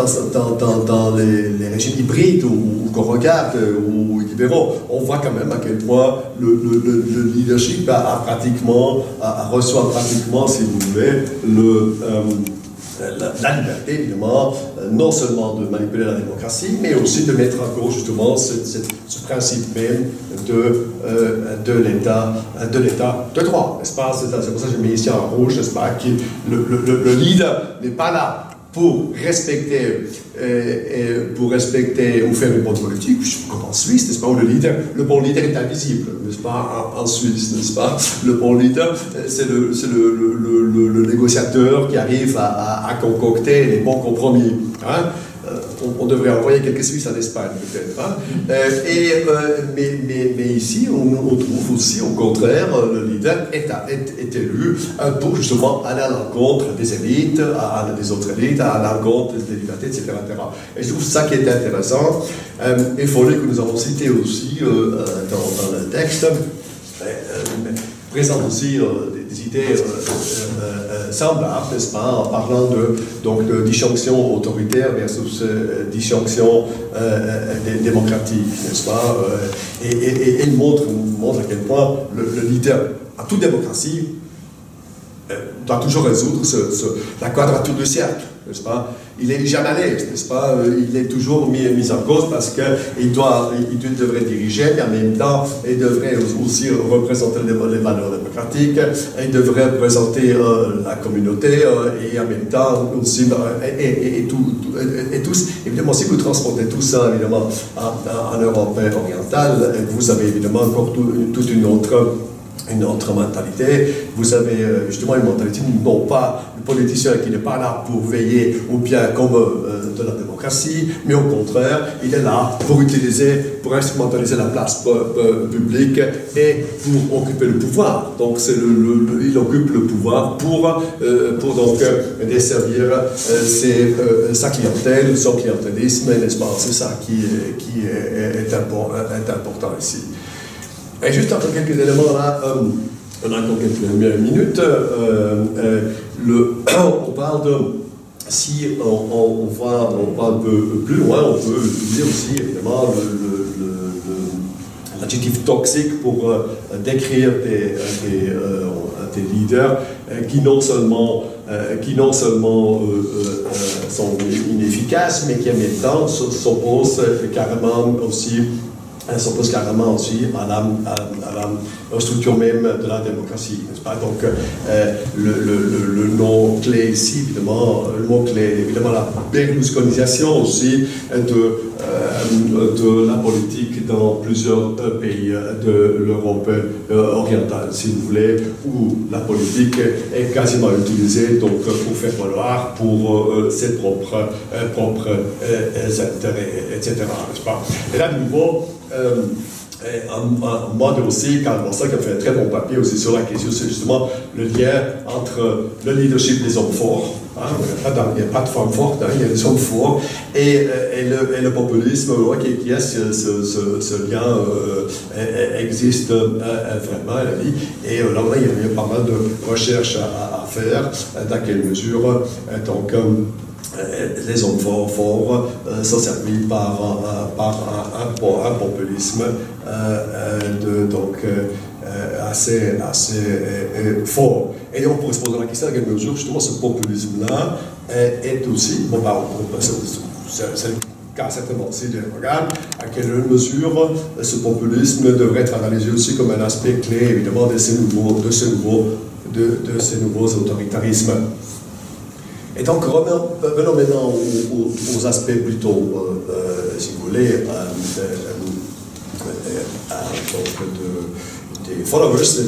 dans, dans, dans les, les régimes hybrides ou qu'on regarde, ou libéraux, on voit quand même à quel point le, le, le, le leadership a, a pratiquement, a, a reçoit pratiquement, si vous voulez, le... Euh, La, la liberté, évidemment, euh, non seulement de manipuler la démocratie, mais aussi de mettre en cause, justement, ce, ce, ce principe même de, euh, de l'État de l'État de droit, n'est-ce pas? C'est pour ça que j'ai mis ici en rouge, n'est-ce pas, qui, le, le, le leader n'est pas là pour respecter, euh, pour respecter ou faire une bonne politique, comme en Suisse, n'est-ce pas, où le, leader, le bon leader est invisible, n'est-ce pas, en, en Suisse, n'est-ce pas, le bon leader, c'est le, le, le, le, le négociateur qui arrive à, à, à concocter les bons compromis, hein. Euh, on, on devrait envoyer quelques Suisses en Espagne, peut-être, hein. euh, et, euh, mais, mais, mais ici, on, on trouve aussi, au contraire, le leader est, est, est élu pour justement aller à l'encontre des élites, à, à, des autres élites, à l'encontre des libertés, et cetera, et cetera. Et je trouve ça qui est intéressant. Euh, et Follet, que nous avons cité aussi euh, dans, dans le texte, euh, présente aussi euh, des, des idées euh, euh, euh, semblables, n'est-ce pas, en parlant de, donc, de disjonction autoritaire versus euh, disjonction euh, démocratique, n'est-ce pas, euh, et, et, et elle montre, montre à quel point le, le leader, à toute démocratie, euh, doit toujours résoudre ce, ce, la quadrature du cercle, n'est-ce pas, il n'est jamais à l'aise, n'est-ce pas, il est toujours mis, mis en cause parce qu'il doit, il devrait diriger, mais en même temps, il devrait aussi représenter les valeurs démocratiques, il devrait représenter euh, la communauté, euh, et en même temps, aussi, et, et, et, tout, et, et tous, évidemment, si vous transportez tout ça, évidemment, en, en Europe orientale, vous avez évidemment encore tout, toute une autre... une autre mentalité, vous avez justement une mentalité non pas le politicien qui n'est pas là pour veiller au bien commun euh, de la démocratie, mais au contraire, il est là pour utiliser, pour instrumentaliser la place publique et pour occuper le pouvoir. Donc c'est le, le, le, il occupe le pouvoir pour, euh, pour donc euh, desservir euh, ses, euh, sa clientèle, son clientélisme, n'est-ce pas? C'est ça qui, qui est, est, est, impor, est important ici. Et juste après quelques éléments là, euh, on a encore quelques minutes, euh, euh, le, on parle de, si on, on, on, va, on va un peu plus loin, on peut utiliser aussi évidemment l'adjectif toxique pour euh, décrire des, des, euh, des leaders euh, qui non seulement, euh, qui non seulement euh, euh, sont inefficaces, mais qui en même temps s'opposent carrément aussi elle s'oppose carrément aussi à la, à, à la structure même de la démocratie, n'est-ce pas? Donc, euh, le, le, le nom-clé ici, évidemment, le mot-clé, évidemment, la berlusconisation aussi de, euh, de la politique dans plusieurs pays de l'Europe orientale, si vous voulez, où la politique est quasiment utilisée donc, pour faire valoir pour euh, ses propres, euh, propres euh, intérêts, et cetera, n'est-ce pas? Et là, de nouveau, Euh, un mode aussi, Karl Marx qui a fait un très bon papier aussi sur la question, c'est justement le lien entre le leadership des hommes forts, hein, il n'y a pas de femmes fortes, hein, il y a des hommes forts, et, et, le, et le populisme, ouais, qui, qui est ce, ce, ce, ce lien euh, existe euh, vraiment à la vie, et euh, là il y a eu pas mal de recherches à, à faire, dans quelle mesure, donc, euh, les hommes forts, forts euh, sont servis par un, par un, un, un populisme euh, de, donc, euh, assez, assez euh, fort. Et on pourrait se poser la question à quelle mesure justement ce populisme-là est, est aussi, bon, bah, c'est le cas certainement aussi de Erdogan, à quelle mesure ce populisme devrait être analysé aussi comme un aspect clé évidemment de ces nouveaux, de ces nouveaux, de, de ces nouveaux autoritarismes. Et donc, revenons maintenant aux, aux aspects plutôt, euh, si vous voulez, euh, euh, euh, des de, de followers, des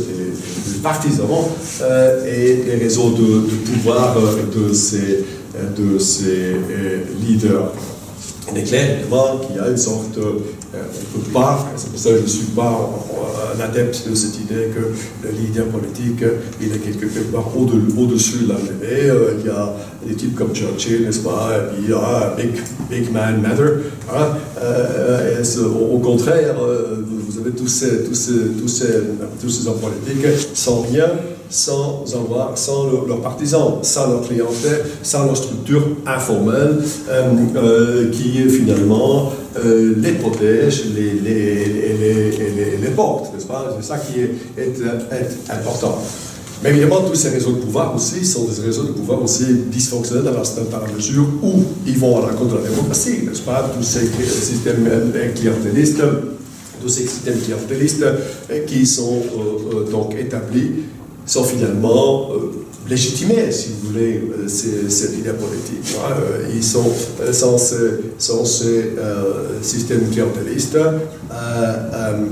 de partisans euh, et des réseaux de, de pouvoir de ces, de ces leaders. Il est clair, évidemment, qu'il y a une sorte, euh, on ne peut pas, c'est pour ça que je ne suis pas un adepte de cette idée que le leader politique, il est quelque part au-dessus de la mêlée. Euh, il y a des types comme Churchill, n'est-ce pas, et puis ah, big, big man matter. Hein, euh, et ce, au contraire, euh, vous trouver tous ces, tous ces, tous ces, tous ces hommes politiques sans rien, sans avoir, sans le, leurs partisans, sans leur clientèle, sans leur structure informelle euh, euh, qui finalement euh, les protège, les, les, les, les, les, les porte, n'est-ce pas? C'est ça qui est, est, est important. Mais évidemment, tous ces réseaux de pouvoir aussi sont des réseaux de pouvoir aussi dysfonctionnels dans la mesure où ils vont à l'encontre de la démocratie, n'est-ce pas? Tous ces systèmes clientélistes, tous ces systèmes clientélistes qui sont euh, donc établis sont finalement euh, légitimés, si vous voulez, euh, ces, ces leaders politiques. Hein. Ils sont sans ces, sans ces euh, systèmes clientélistes. Euh, euh,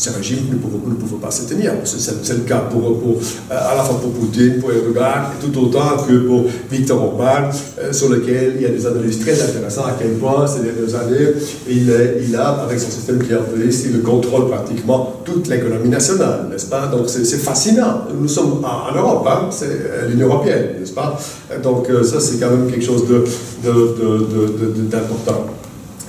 Ces régimes ne peuvent, ne peuvent pas se tenir. C'est le cas pour, pour, à la fois pour Poutine, pour Erdogan, tout autant que pour Viktor Orbán, euh, sur lequel il y a des analyses très intéressantes à quel point, ces dernières années, il, il a, avec son système clientéliste, il contrôle pratiquement toute l'économie nationale, n'est-ce pas? Donc c'est fascinant. Nous sommes en Europe, hein? C'est l'Union européenne, n'est-ce pas? Donc ça, c'est quand même quelque chose d'important.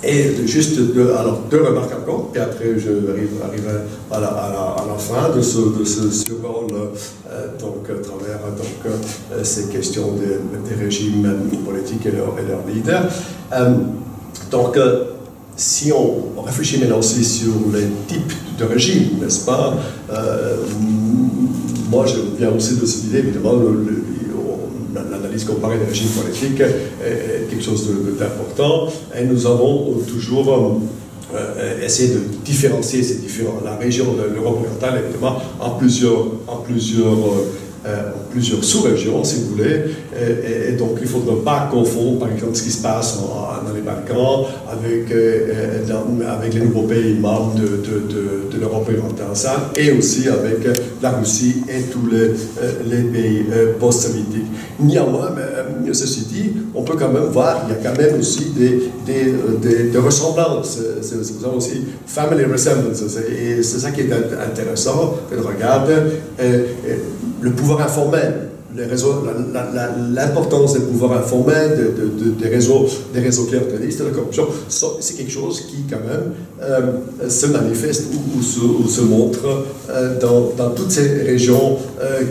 Et juste deux, alors deux remarques encore, et après je arrive, arrive à, la, à, la, à la fin de ce, de ce second, euh, donc à travers donc, euh, ces questions des, des régimes politiques et leurs leur leaders. Euh, donc, euh, si on réfléchit maintenant aussi sur les types de régimes, n'est-ce pas? euh, Moi, je viens aussi de cette idée, évidemment, le, le, l'analyse comparée des régimes politiques est quelque chose d'important et nous avons toujours euh, essayé de différencier ces différents, la région de l'Europe orientale évidemment en plusieurs, en plusieurs, euh, en plusieurs sous-régions si vous voulez et, et, et donc il ne faudrait pas confondre par exemple ce qui se passe en, dans les Balkans avec, euh, dans, avec les nouveaux pays membres de, de, de, de l'Europe orientale et aussi avec la Russie et tous les, les pays post-soviétiques. Néanmoins, ceci dit, on peut quand même voir, il y a quand même aussi des, des, des, des ressemblances. C'est pour ça aussi family resemblances. Et c'est ça qui est intéressant, que de regarder le pouvoir informel. L'importance des pouvoirs informels, de, de, de, des réseaux, des réseaux clientélistes, de la corruption, c'est quelque chose qui, quand même, euh, se manifeste ou, ou, se, ou se montre euh, dans, dans toutes ces régions euh,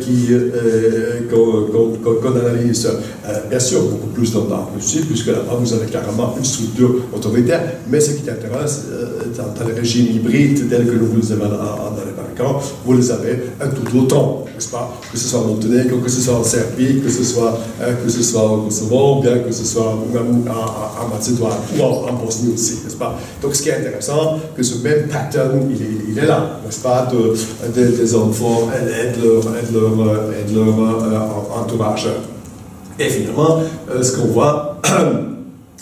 qu'on euh, qu'on analyse. Euh, bien sûr, beaucoup plus dans la Russie, puisque là-bas, vous avez carrément une structure autoritaire, mais ce qui t'intéresse, euh, dans, dans les régimes hybrides, tels que nous vous avez dans les Balkans, vous les avez un tout autant, n'est-ce pas? Que ce soit en Monténégro, que ce soit en Serbie, que ce soit euh, que ce soit au Kosovo, bien que ce soit même en, en Macédoine ou en, en Bosnie aussi, n'est-ce pas? Donc ce qui est intéressant, que ce même pattern, il est, il est là, n'est-ce pas, de, de, des enfants et de leur, et de leur, et de leur euh, entourage. Et finalement, euh, ce qu'on voit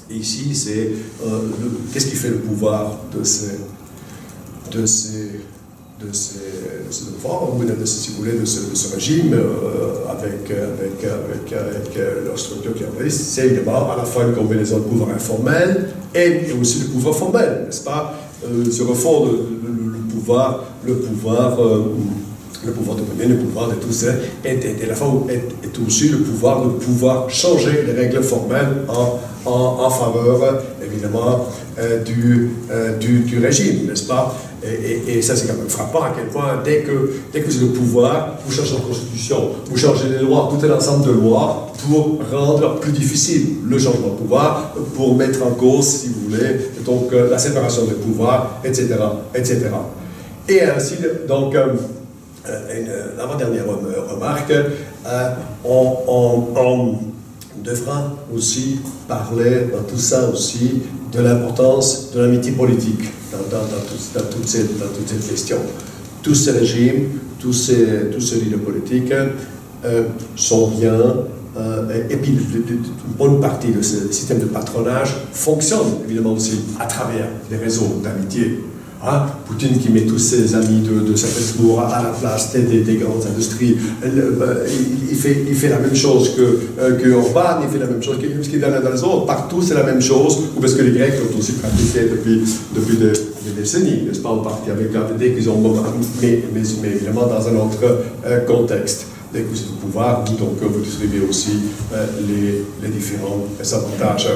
ici, c'est euh, qu'est-ce qui fait le pouvoir de ces de ces de ces, de ces formes, de ces, si vous voulez, de ce, de ce régime euh, avec, avec, avec, avec leur structure clientéliste, c'est évidemment à la fois une combinaison de pouvoir informel et, et aussi de pouvoir formel, n'est-ce pas? Euh, sur le fond, le, le, le pouvoir, le pouvoir, euh, le pouvoir de mener, le pouvoir de tout ça, et, et, et la forme est, est aussi le pouvoir de pouvoir changer les règles formelles en, en, en faveur, évidemment, euh, du, euh, du, du régime, n'est-ce pas? Et, et, et ça, c'est quand même frappant à quel point, dès que, dès que vous avez le pouvoir, vous changez la Constitution, vous changez les lois, tout un ensemble de lois pour rendre plus difficile le changement de pouvoir, pour mettre en cause, si vous voulez, donc, la séparation des pouvoirs, et cetera, et cetera. Et ainsi, donc, euh, une avant-dernière remarque, euh, on, on, on devra aussi parler dans tout ça aussi de l'importance de l'amitié politique dans, dans, dans, tout, dans, toutes ces, dans toutes ces questions. Tous ces régimes, tous ces, tous ces leaders politiques euh, sont bien, euh, et puis une bonne partie de ce système de patronage fonctionne évidemment aussi à travers les réseaux d'amitié. Hein? Poutine qui met tous ses amis de, de Saint-Pétersbourg à la place des, des, des grandes industries, le, euh, il, il, fait, il fait la même chose que, euh, que Orbán, il fait la même chose que Kaczyński dans, dans les autres, partout c'est la même chose, parce que les Grecs l'ont aussi pratiqué depuis, depuis des, des décennies, n'est-ce pas, en partie avec la idée qu'ils ont, mais, mais, mais évidemment dans un autre euh, contexte. Dès que vous êtes au pouvoir, donc vous distribuez aussi euh, les, les différents avantages.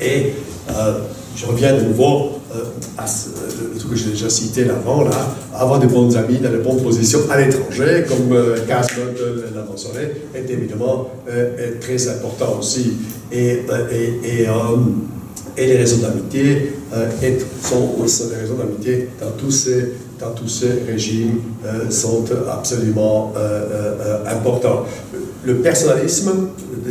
Et euh, je reviens de nouveau euh, à ce, le truc que j'ai déjà cité avant, là, avoir de bons amis dans de bonnes positions à l'étranger, comme euh, Casman l'a mentionné, est évidemment euh, est très important aussi. Et, euh, et, et, euh, et les réseaux d'amitié euh, sont aussi les réseaux d'amitié dans tous ces dans tous ces régimes euh, sont absolument euh, euh, importants. Le personnalisme,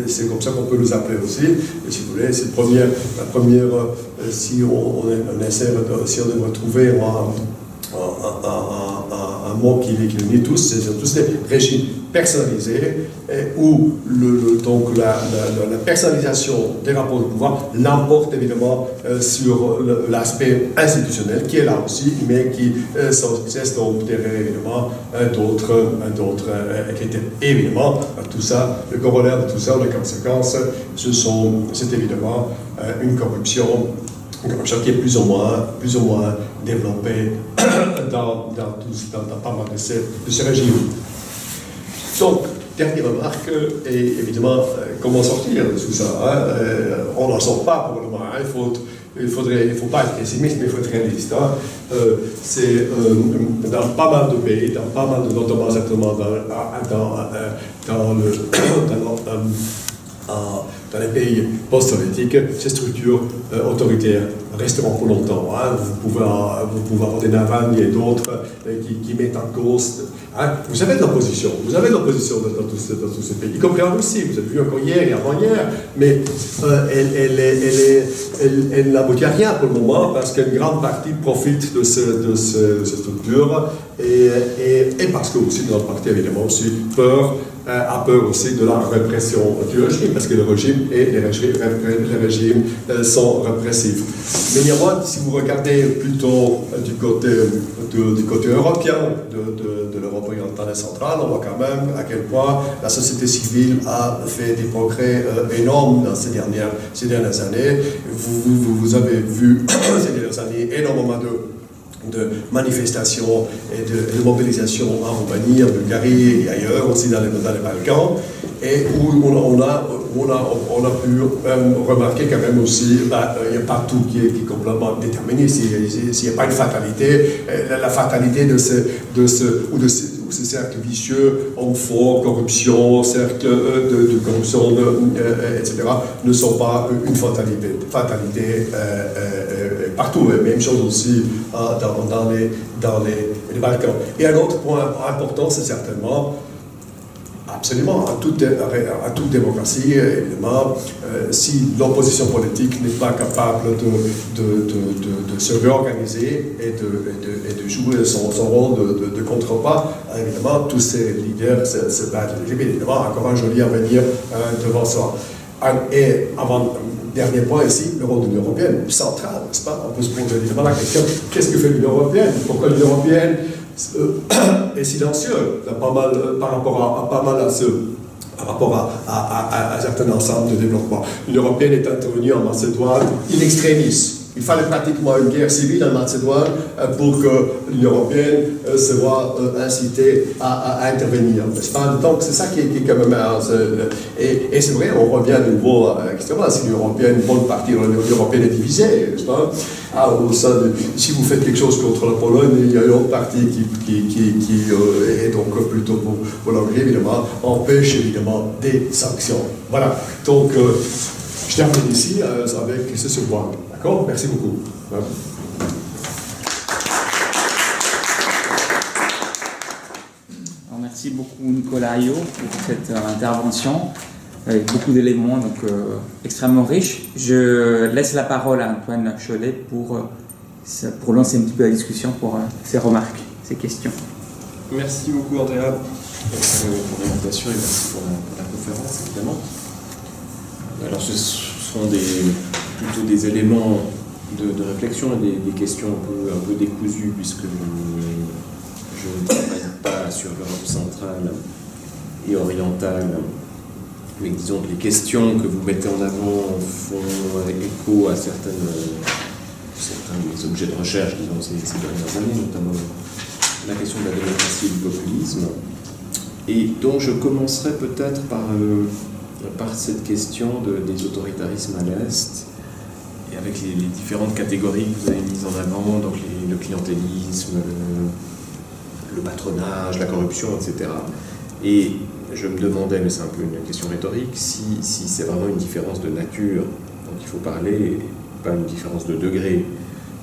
c'est comme ça qu'on peut nous appeler aussi, et si vous voulez, c'est première, la première, euh, si on, on essaie de, si on devait trouver un, un, un, un, un, un mot qui, qui nous dit tous, c'est tous les régimes personnalisés, et où le, le, donc la, la, la personnalisation des rapports de pouvoir l'emporte évidemment euh, sur l'aspect institutionnel, qui est là aussi, mais qui euh, sans cesse d'obtenir évidemment euh, d'autres euh, critères. Et évidemment, tout ça, le corollaire de tout ça, les conséquences, ce sont, c'est évidemment euh, une corruption, une corruption qui est plus ou moins, plus ou moins développée dans, dans, tout, dans, dans pas mal de ces, de ces régimes. Donc, dernière remarque, et évidemment, comment sortir de tout ça, hein? euh, On n'en sort pas pour le moment, hein? il faut, il faudrait, il faut pas être pessimiste, mais il faut être réaliste. Hein? Euh, C'est euh, dans pas mal de pays, dans pas mal de notamment exactement dans, dans, dans, le, dans, dans, dans les pays post-soviétiques, ces structures euh, autoritaires resteront pour longtemps. Hein? Vous, pouvez, vous pouvez avoir des Navanes et d'autres euh, qui, qui mettent en cause. Hein? Vous avez de l'opposition, vous avez de l'opposition dans, dans, dans, dans tous ces pays, y compris en Russie, vous avez vu encore hier et avant-hier, mais euh, elle n'aboutit à rien pour le moment parce qu'une grande partie profite de, ce, de, ce, de cette structure et, et, et parce que aussi, notre parti évidemment aussi peur, euh, a peur aussi de la répression du régime, parce que le régime et les régimes, les régimes euh, sont répressifs. Mais néanmoins, si vous regardez plutôt du côté, de, du côté européen, de, de, de l'Europe orientale et centrale, on voit quand même à quel point la société civile a fait des progrès euh, énormes dans ces dernières, ces dernières années. Vous, vous, vous avez vu ces dernières années énormément de... de manifestations et de, de mobilisations en Roumanie, en Bulgarie et ailleurs, aussi dans les, dans les Balkans, et où on a, on a, on a, on a pu euh, remarquer quand même aussi, bah, il n'y a pas tout qui est, qui est complètement déterminé, s'il n'y a pas une fatalité, la, la fatalité de ce, de ce, ou de ce, ces cercles vicieux, hommes forts, corruption, cercle de, de corruption, de, euh, et cetera, ne sont pas une fatalité, fatalité euh, euh, partout. Et même chose aussi euh, dans, dans, les, dans les, les Balkans. Et un autre point important, c'est certainement, absolument, à toute, à toute démocratie, évidemment, euh, si l'opposition politique n'est pas capable de, de, de, de, de se réorganiser et de, et de, et de jouer son, son rôle de, de, de contrepas, évidemment, tous ces leaders se, se battent. Évidemment, encore un joli avenir euh, devant soi. Et avant, dernier point ici, le rôle de l'Union européenne, central, n'est-ce pas? On peut se poser évidemment la question, qu'est-ce que fait l'Union européenne? Pourquoi l'Union européenne est silencieux pas mal, par rapport à, à pas mal à ce par rapport à, à, à, à un certain ensemble de développement. L'Union européenne est intervenue en Macédoine in extremis. Il fallait pratiquement une guerre civile en Macédoine pour que l'Union européenne se voit incitée à, à, à intervenir. Donc c'est ça qui est, qui est quand même... Et, et c'est vrai, on revient de nouveau à la question, si l'Union européenne, une bonne partie de l'Union européenne est divisée, n'est-ce pas? Ah, au sein de, si vous faites quelque chose contre la Pologne, il y a une autre partie qui, qui, qui, qui euh, est donc plutôt pour, pour l'Hongrie, évidemment, empêche évidemment des sanctions. Voilà, donc euh, je termine ici euh, avec ce support. D'accord? Merci beaucoup. Ouais. Alors, merci beaucoup Nicolas Aillot pour cette euh, intervention, avec beaucoup d'éléments donc euh, extrêmement riches. Je laisse la parole à Antoine Chollet pour, euh, pour lancer un petit peu la discussion pour euh, ses remarques, ses questions. Merci beaucoup Andrea merci pour l'invitation et merci pour la, la conférence évidemment. Alors ce sont des, plutôt des éléments de, de réflexion et des, des questions un peu, un peu décousues puisque je ne travaille pas sur l'Europe centrale et orientale. Mais disons que les questions que vous mettez en avant font écho à certaines, certains des objets de recherche disons, ces, ces dernières années, notamment la question de la démocratie et du populisme. Et donc je commencerai peut-être par, euh, par cette question de, des autoritarismes à l'Est, avec les, les différentes catégories que vous avez mises en avant, donc les, le clientélisme, le, le patronage, la corruption, et cetera. Et je me demandais, mais c'est un peu une question rhétorique, si, si c'est vraiment une différence de nature dont il faut parler, et pas une différence de degré,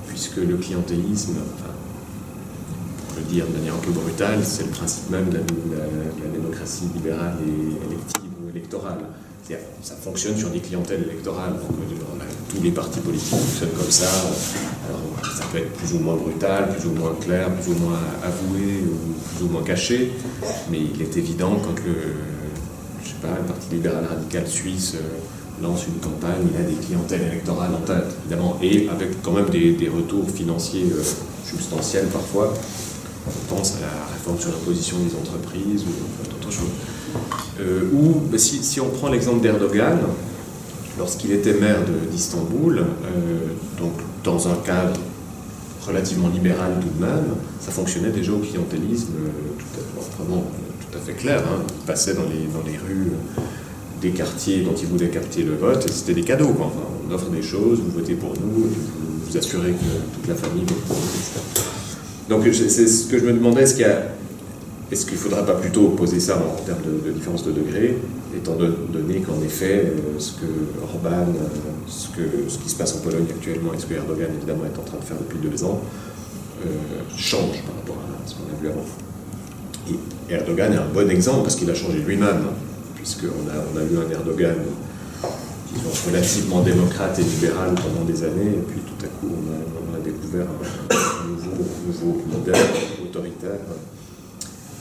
puisque le clientélisme, enfin, pour le dire de manière un peu brutale, c'est le principe même de la, de la démocratie libérale et élective ou électorale. C'est-à-dire, ça fonctionne sur des clientèles électorales, donc on a, tous les partis politiques fonctionnent comme ça. Alors, ça peut être plus ou moins brutal, plus ou moins clair, plus ou moins avoué, ou plus ou moins caché, mais il est évident quand le, je sais pas, le Parti libéral radical suisse lance une campagne, il a des clientèles électorales en tête, évidemment, et avec quand même des, des retours financiers euh, substantiels parfois. On pense à la réforme sur l'imposition des entreprises ou d'autres choses. Euh, ou bah, si, si on prend l'exemple d'Erdogan, lorsqu'il était maire d'Istanbul, euh, donc dans un cadre relativement libéral tout de même, ça fonctionnait déjà au clientélisme euh, tout, à, vraiment, tout à fait clair. Hein. Il passait dans les, dans les rues euh, des quartiers dont il voulait capter le vote, et c'était des cadeaux. Quoi. Enfin, on offre des choses, vous votez pour nous, vous vous assurez que toute la famille vote pour nous, et cetera. Donc c'est ce que je me demandais, est-ce qu'il est-ce qu'il ne faudrait pas plutôt poser ça en termes de, de différence de degré, étant de, donné qu'en effet, ce que Orbán, ce, que, ce qui se passe en Pologne actuellement, et ce que Erdogan évidemment est en train de faire depuis deux ans, euh, change par rapport à ce qu'on a vu avant. Et Erdogan est un bon exemple parce qu'il a changé lui-même, hein, puisqu'on a, on a eu un Erdogan disons, relativement démocrate et libéral pendant des années, et puis tout à coup on a, on a découvert un, un nouveau, nouveau modèle autoritaire.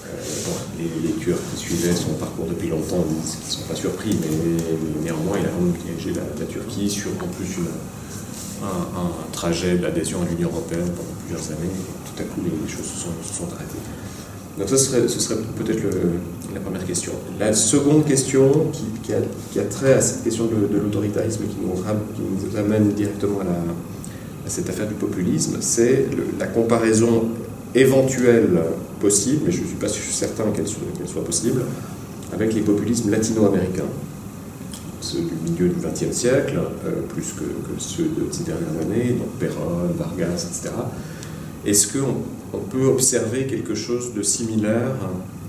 Euh, bon, les, les Turcs qui suivaient son parcours depuis longtemps disent qu'ils ne sont pas surpris, mais, mais néanmoins il a vraiment piégé la, la Turquie sur en plus une, un, un trajet d'adhésion à l'Union européenne pendant plusieurs années, et tout à coup les, les choses se sont, se sont arrêtées. Donc ça, ce serait, ce serait peut-être la première question. La seconde question qui, qui, a, qui a trait à cette question de, de l'autoritarisme qui nous, qui nous amène directement à, la, à cette affaire du populisme, c'est la comparaison éventuelle possible, mais je ne suis pas certain qu'elle soit, qu'elle soit possible, avec les populismes latino-américains, ceux du milieu du vingtième siècle, euh, plus que, que ceux de ces dernières années, donc Perón, Vargas, et cetera. Est-ce qu'on on peut observer quelque chose de similaire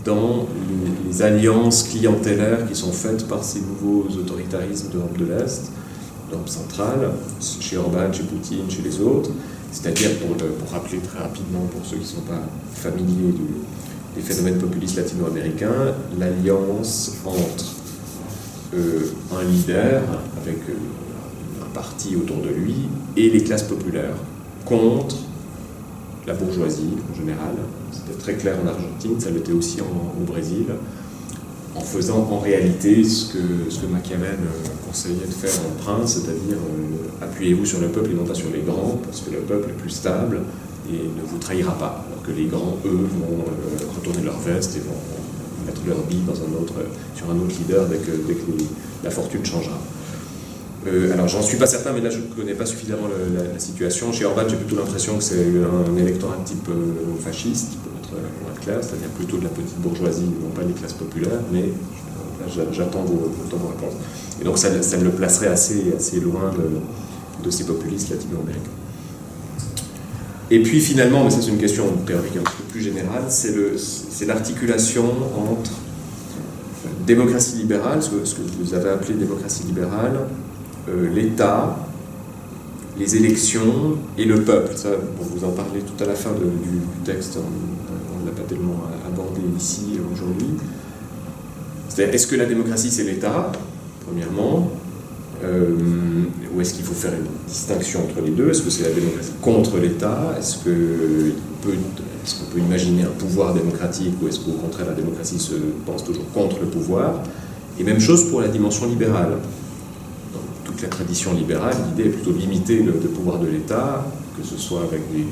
dans les, les alliances clientélaires qui sont faites par ces nouveaux autoritarismes d'Europe de l'Est, d'Europe centrale, chez Orbán, chez Poutine, chez les autres? C'est-à-dire, pour, pour rappeler très rapidement, pour ceux qui ne sont pas familiers du, des phénomènes populistes latino-américains, l'alliance entre euh, un leader avec euh, un parti autour de lui et les classes populaires contre la bourgeoisie en général. C'était très clair en Argentine, ça l'était aussi en, au Brésil, en faisant en réalité ce que, ce que Machiavel conseillait de faire en prince, c'est-à-dire euh, appuyez-vous sur le peuple et non pas sur les grands, parce que le peuple est plus stable et ne vous trahira pas, alors que les grands, eux, vont euh, retourner leur veste et vont mettre leur bille dans un autre, sur un autre leader dès que, dès que les, la fortune changera. Euh, alors j'en suis pas certain, mais là je ne connais pas suffisamment le, la, la situation. Chez Orbán, j'ai plutôt l'impression que c'est un, un électorat type euh, fasciste, pour être, pour être clair, c'est-à-dire plutôt de la petite bourgeoisie, non pas des classes populaires, mais euh, là j'attends vos, vos réponses. Et donc ça, ça le placerait assez, assez loin de, de ces populistes latino-américains. Et puis finalement, mais ça c'est une question théorique un petit peu plus générale, c'est l'articulation entre démocratie libérale, ce, ce que vous avez appelé démocratie libérale, Euh, l'État, les élections et le peuple. Ça, bon, vous en parlez tout à la fin de, du texte, on ne l'a pas tellement abordé ici aujourd'hui. C'est-à-dire, est-ce que la démocratie c'est l'État, premièrement, euh, ou est-ce qu'il faut faire une distinction entre les deux? Est-ce que c'est la démocratie contre l'État? Est-ce qu'on peut, est-ce qu'on peut imaginer un pouvoir démocratique, ou est-ce qu'au contraire la démocratie se pense toujours contre le pouvoir? Et même chose pour la dimension libérale. La tradition libérale, l'idée est plutôt de limiter le, le pouvoir de l'État, que ce soit avec des,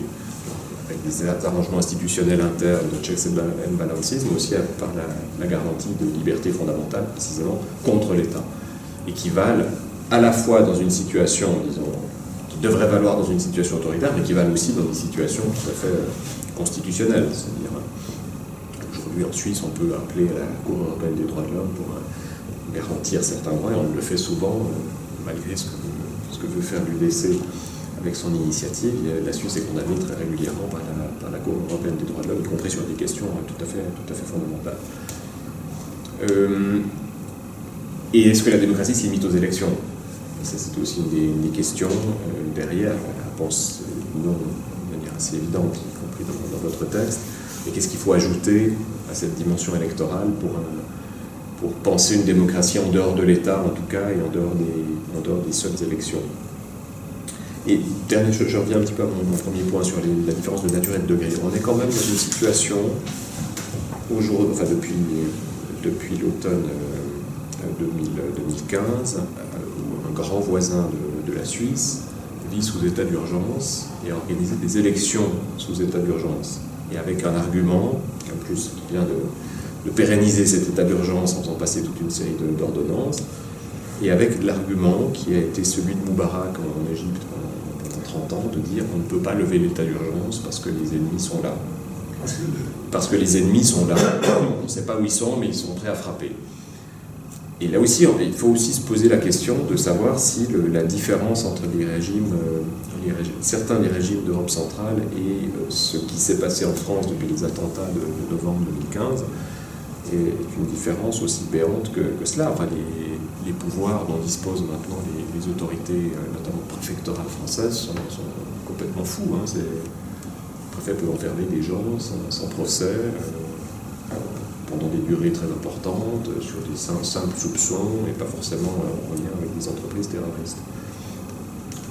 avec des arrangements institutionnels internes, de checks and balances, mais aussi par la, la garantie de liberté fondamentale, précisément, contre l'État, et qui valent à la fois dans une situation, disons, qui devrait valoir dans une situation autoritaire, mais qui valent aussi dans des situations tout à fait constitutionnelles. C'est-à-dire, aujourd'hui en Suisse, on peut appeler à la Cour européenne des droits de l'homme pour garantir certains droits, et on le fait souvent. malgré ce que, ce que veut faire l'U D C avec son initiative, la Suisse est condamnée très régulièrement par la, par la Cour européenne des droits de l'homme, y compris sur des questions tout à fait, tout à fait fondamentales. Euh, et est-ce que la démocratie s'y limite aux élections? Ça, c'est aussi une des, une des questions euh, derrière. La réponse non, de manière assez évidente, y compris dans, dans votre texte. Et qu'est-ce qu'il faut ajouter à cette dimension électorale pour, un, pour penser une démocratie en dehors de l'État, en tout cas, et en dehors des, en dehors des seules élections? Et dernier, je, je reviens un petit peu à mon, mon premier point sur les, la différence de nature et de degré. On est quand même dans une situation, aujourd'hui, enfin depuis, depuis l'automne euh, deux mille quinze, euh, où un grand voisin de, de la Suisse vit sous état d'urgence et a organisé des élections sous état d'urgence. Et avec un argument, en plus, qui vient de, de pérenniser cet état d'urgence en faisant passer toute une série d'ordonnances, et avec l'argument qui a été celui de Moubarak en Égypte pendant trente ans, de dire on ne peut pas lever l'état d'urgence parce que les ennemis sont là. Parce que les ennemis sont là, on ne sait pas où ils sont, mais ils sont prêts à frapper. Et là aussi, il faut aussi se poser la question de savoir si le, la différence entre les régimes, les régimes, certains des régimes d'Europe centrale et ce qui s'est passé en France depuis les attentats de, de novembre deux mille quinze est une différence aussi béante que, que cela. Enfin, les, les pouvoirs dont disposent maintenant les, les autorités, notamment préfectorales françaises, sont, sont complètement fous. Hein. C'est, les préfets peuvent enfermer des gens sans, sans procès, euh, pendant des durées très importantes, sur des simples, simples soupçons, et pas forcément euh, en lien avec des entreprises terroristes.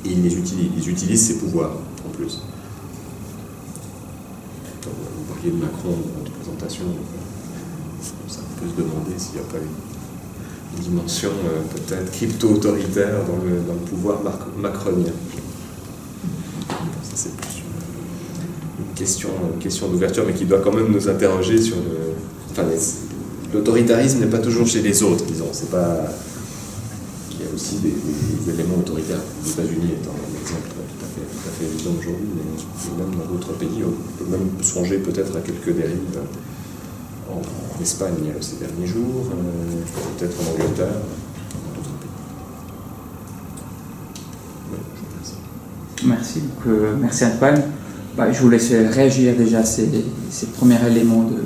Et ils, les utilisent, ils utilisent ces pouvoirs, en plus. Quand vous parliez de Macron dans votre présentation, donc, ça peut se demander s'il n'y a pas eu dimension euh, peut-être crypto-autoritaire dans le, dans le pouvoir macronien. Ça, c'est plus une, une question, une question d'ouverture, mais qui doit quand même nous interroger sur le... Enfin, l'autoritarisme n'est pas toujours chez les autres, disons. C'est pas... Il y a aussi des, des, des éléments autoritaires. Les États-Unis étant un exemple tout à fait, tout à fait évident aujourd'hui, mais même dans d'autres pays, on peut même songer peut-être à quelques dérives en, en Espagne ces derniers jours, euh, peut-être en Angleterre, dans d'autres pays. Ouais, je pense. Merci, donc, euh, merci Antoine. Bah, je vous laisse réagir déjà à ces, ces premiers éléments de...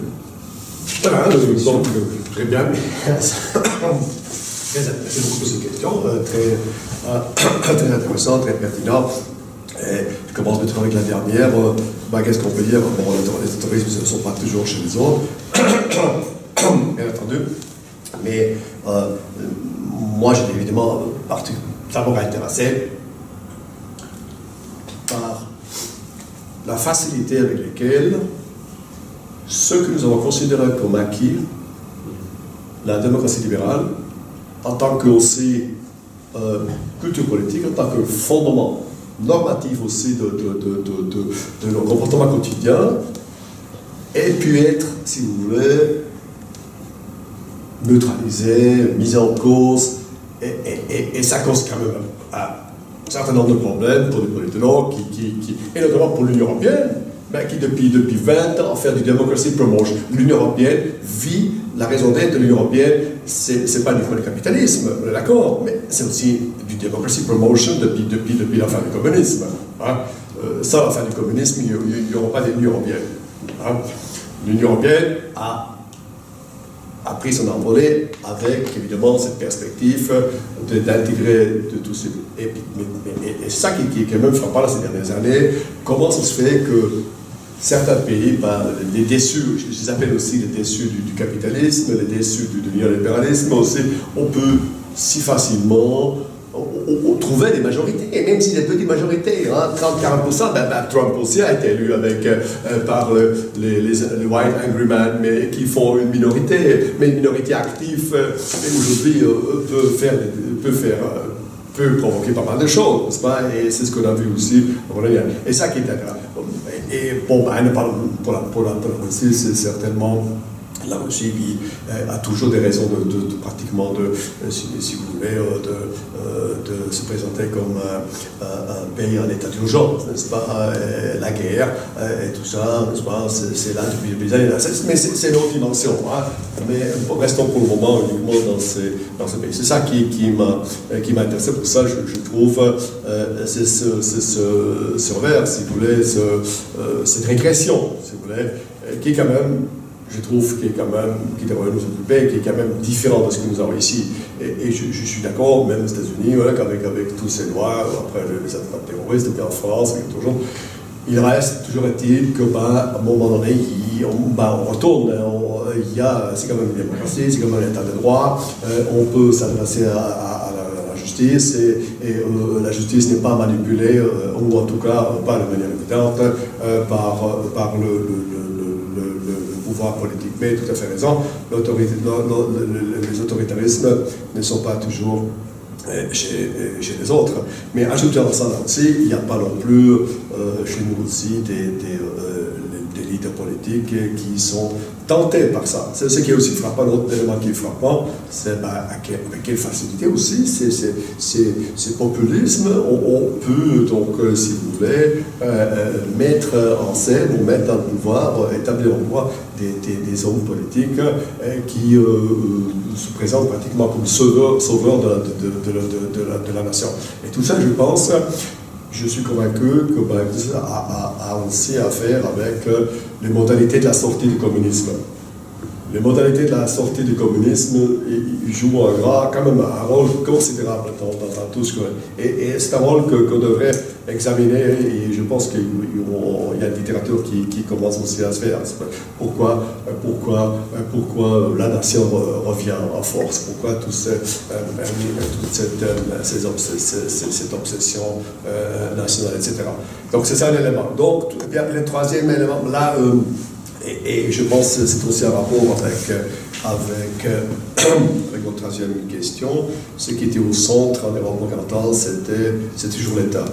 Voilà, euh, donc, euh, très bien, très intéressant beaucoup ces questions, euh, très, euh, très intéressantes, très pertinentes. Et je commence peut-être avec la dernière. Euh, bah, qu'est-ce qu'on peut dire? Bon, les autorismes ne sont pas toujours chez les autres, bien entendu. Mais euh, moi, j'étais évidemment d'abord intéressé par la facilité avec laquelle ce que nous avons considéré comme acquis, la démocratie libérale, en tant que aussi euh, culture politique, en tant que fondement normatif aussi de, de, de, de, de, de nos comportements quotidiens, et puis être, si vous voulez, neutralisé, mis en cause, et, et, et, et ça cause quand même un certain nombre de problèmes pour les politologues, qui, qui, qui, et notamment pour l'Union européenne, ben, qui depuis, depuis vingt ans fait du démocratie promotion. L'Union européenne vit, la raison d'être de l'Union européenne, c'est pas du coup le capitalisme, on est d'accord, mais c'est aussi du démocratie promotion depuis, depuis, depuis la fin du communisme. Hein. Euh, sans la fin du communisme, il n'y aura pas d'Union européenne. Hein. L'Union européenne a, a pris son envolée avec évidemment cette perspective d'intégrer de, de tous ces... Et, et, et, et ça qui, qui est quand même frappant ces dernières années, comment ça se fait que certains pays, ben, les déçus, je les appelle aussi les déçus du, du capitalisme, les déçus du, du néolibéralisme aussi, on peut si facilement on, on, on trouver des majorités, et même si des petites majorités, hein, trente à quarante pour cent, ben, ben, Trump aussi a été élu avec, euh, par le, les, les, les white angry men, mais qui font une minorité, mais une minorité active, euh, mais aujourd'hui euh, peut faire... Peut faire euh, peut provoquer pas mal de choses, n'est-ce pas? Et c'est ce qu'on a vu aussi. Et ça qui est agréable. Et bon, ben, pour la Russie, c'est certainement la Russie qui euh, a toujours des raisons de, de, de pratiquement de, euh, si, si vous voulez, euh, de, euh, de se présenter comme euh, un pays en état d'urgence, n'est-ce pas, euh, la guerre euh, et tout ça, n'est-ce pas, c'est là depuis des années, mais c'est notre dimension, hein, mais restons pour le moment uniquement dans ces, dans ces pays. C'est ça qui, qui m'a qui m'a intéressé, pour ça je, je trouve euh, c'est ce, ce, ce revers, si vous voulez, ce, euh, cette régression, si vous voulez, qui est quand même, je trouve, qui est quand même, qui devrait nous occuper, qui est quand même différent de ce que nous avons ici. Et, et je, je suis d'accord, même aux États-Unis, voilà, qu'avec avec tous ces lois, après les attentats terroristes, et en France, et toujours, il reste, toujours est-il, que, bah, à un moment donné, il, on, bah, on retourne, c'est quand même une démocratie, c'est quand même un état de droit, euh, on peut s'adresser à, à justice, et, et euh, la justice n'est pas manipulée, euh, ou en tout cas euh, pas de manière évidente, euh, par, euh, par le, le, le, le, le pouvoir politique. Mais tout à fait raison, l'autorité, les autoritarismes ne sont pas toujours euh, chez, chez les autres. Mais ajouter à ça aussi, il n'y a pas non plus euh, chez nous aussi des, des, euh, des leaders politiques qui sont tenté par ça. C'est ce qui est aussi frappant, l'autre élément qui est frappant, c'est bah, avec quelle facilité aussi, ces populismes, on, on peut, donc, euh, si vous voulez, euh, mettre en scène ou mettre en pouvoir, euh, établir en pouvoir des, des, des hommes politiques euh, qui euh, se présentent pratiquement comme sauveurs, sauveurs de, de, de, de, de, de, la, de la nation. Et tout ça, je pense, je suis convaincu que bah, ça a, a, a aussi à faire avec euh, les modalités de la sortie du communisme. Les modalités de la sortie du communisme jouent un, grand, quand même un rôle considérable dans, dans, dans tout ce que... Et, et c'est un rôle qu'on que devrait examiner, et je pense qu'il y a une littérature qui, qui commence aussi à se faire. Pourquoi, pourquoi, pourquoi la nation revient en force? Pourquoi toute cette obsession euh, nationale, et cetera. Donc c'est ça l'élément. Donc le troisième élément, là... Euh, Et, et je pense que c'est aussi un rapport avec, avec, avec votre troisième question. Ce qui était au centre en mille neuf cent quarante, c'était toujours l'État.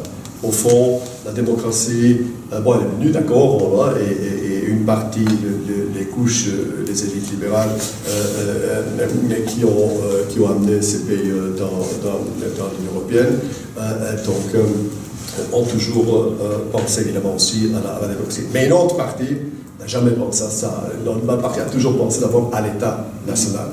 Au fond, la démocratie, euh, bon, elle est venue, d'accord, voilà, et, et, et une partie, le, le, les couches, les élites libérales, euh, euh, mais qui, ont, euh, qui ont amené ces pays euh, dans, dans, dans l'Union européenne. Euh, donc, euh, ont toujours euh, pensé évidemment aussi à la, à la démocratie. Mais une autre partie n'a jamais pensé à ça. L'autre partie a toujours pensé d'abord à l'État national.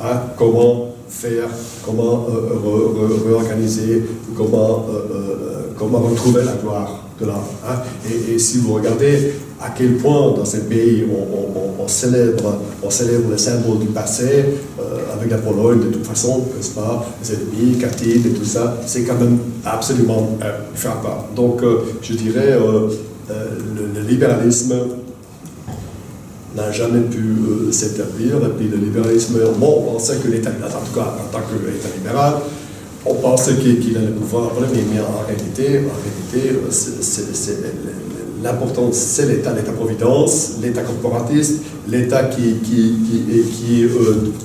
Hein? Comment faire, comment euh, réorganiser, comment, euh, euh, comment retrouver la gloire de l'homme. Hein? Et, et si vous regardez à quel point dans ces pays on, on, on, on, célèbre, on célèbre les symboles du passé, euh, avec la Pologne de toute façon, n'est-ce pas, les ennemis, Katyn et tout ça, c'est quand même absolument euh, frappant. Donc euh, je dirais euh, euh, le, le libéralisme n'a jamais pu euh, s'établir, et puis le libéralisme, bon, on pensait que l'État, en tout cas en tant qu'État libéral, on pensait qu'il allait pouvoir, mais en réalité, en réalité c'est l'important, c'est l'État, l'État-providence, l'État corporatiste, l'État qui, qui, qui, qui, euh,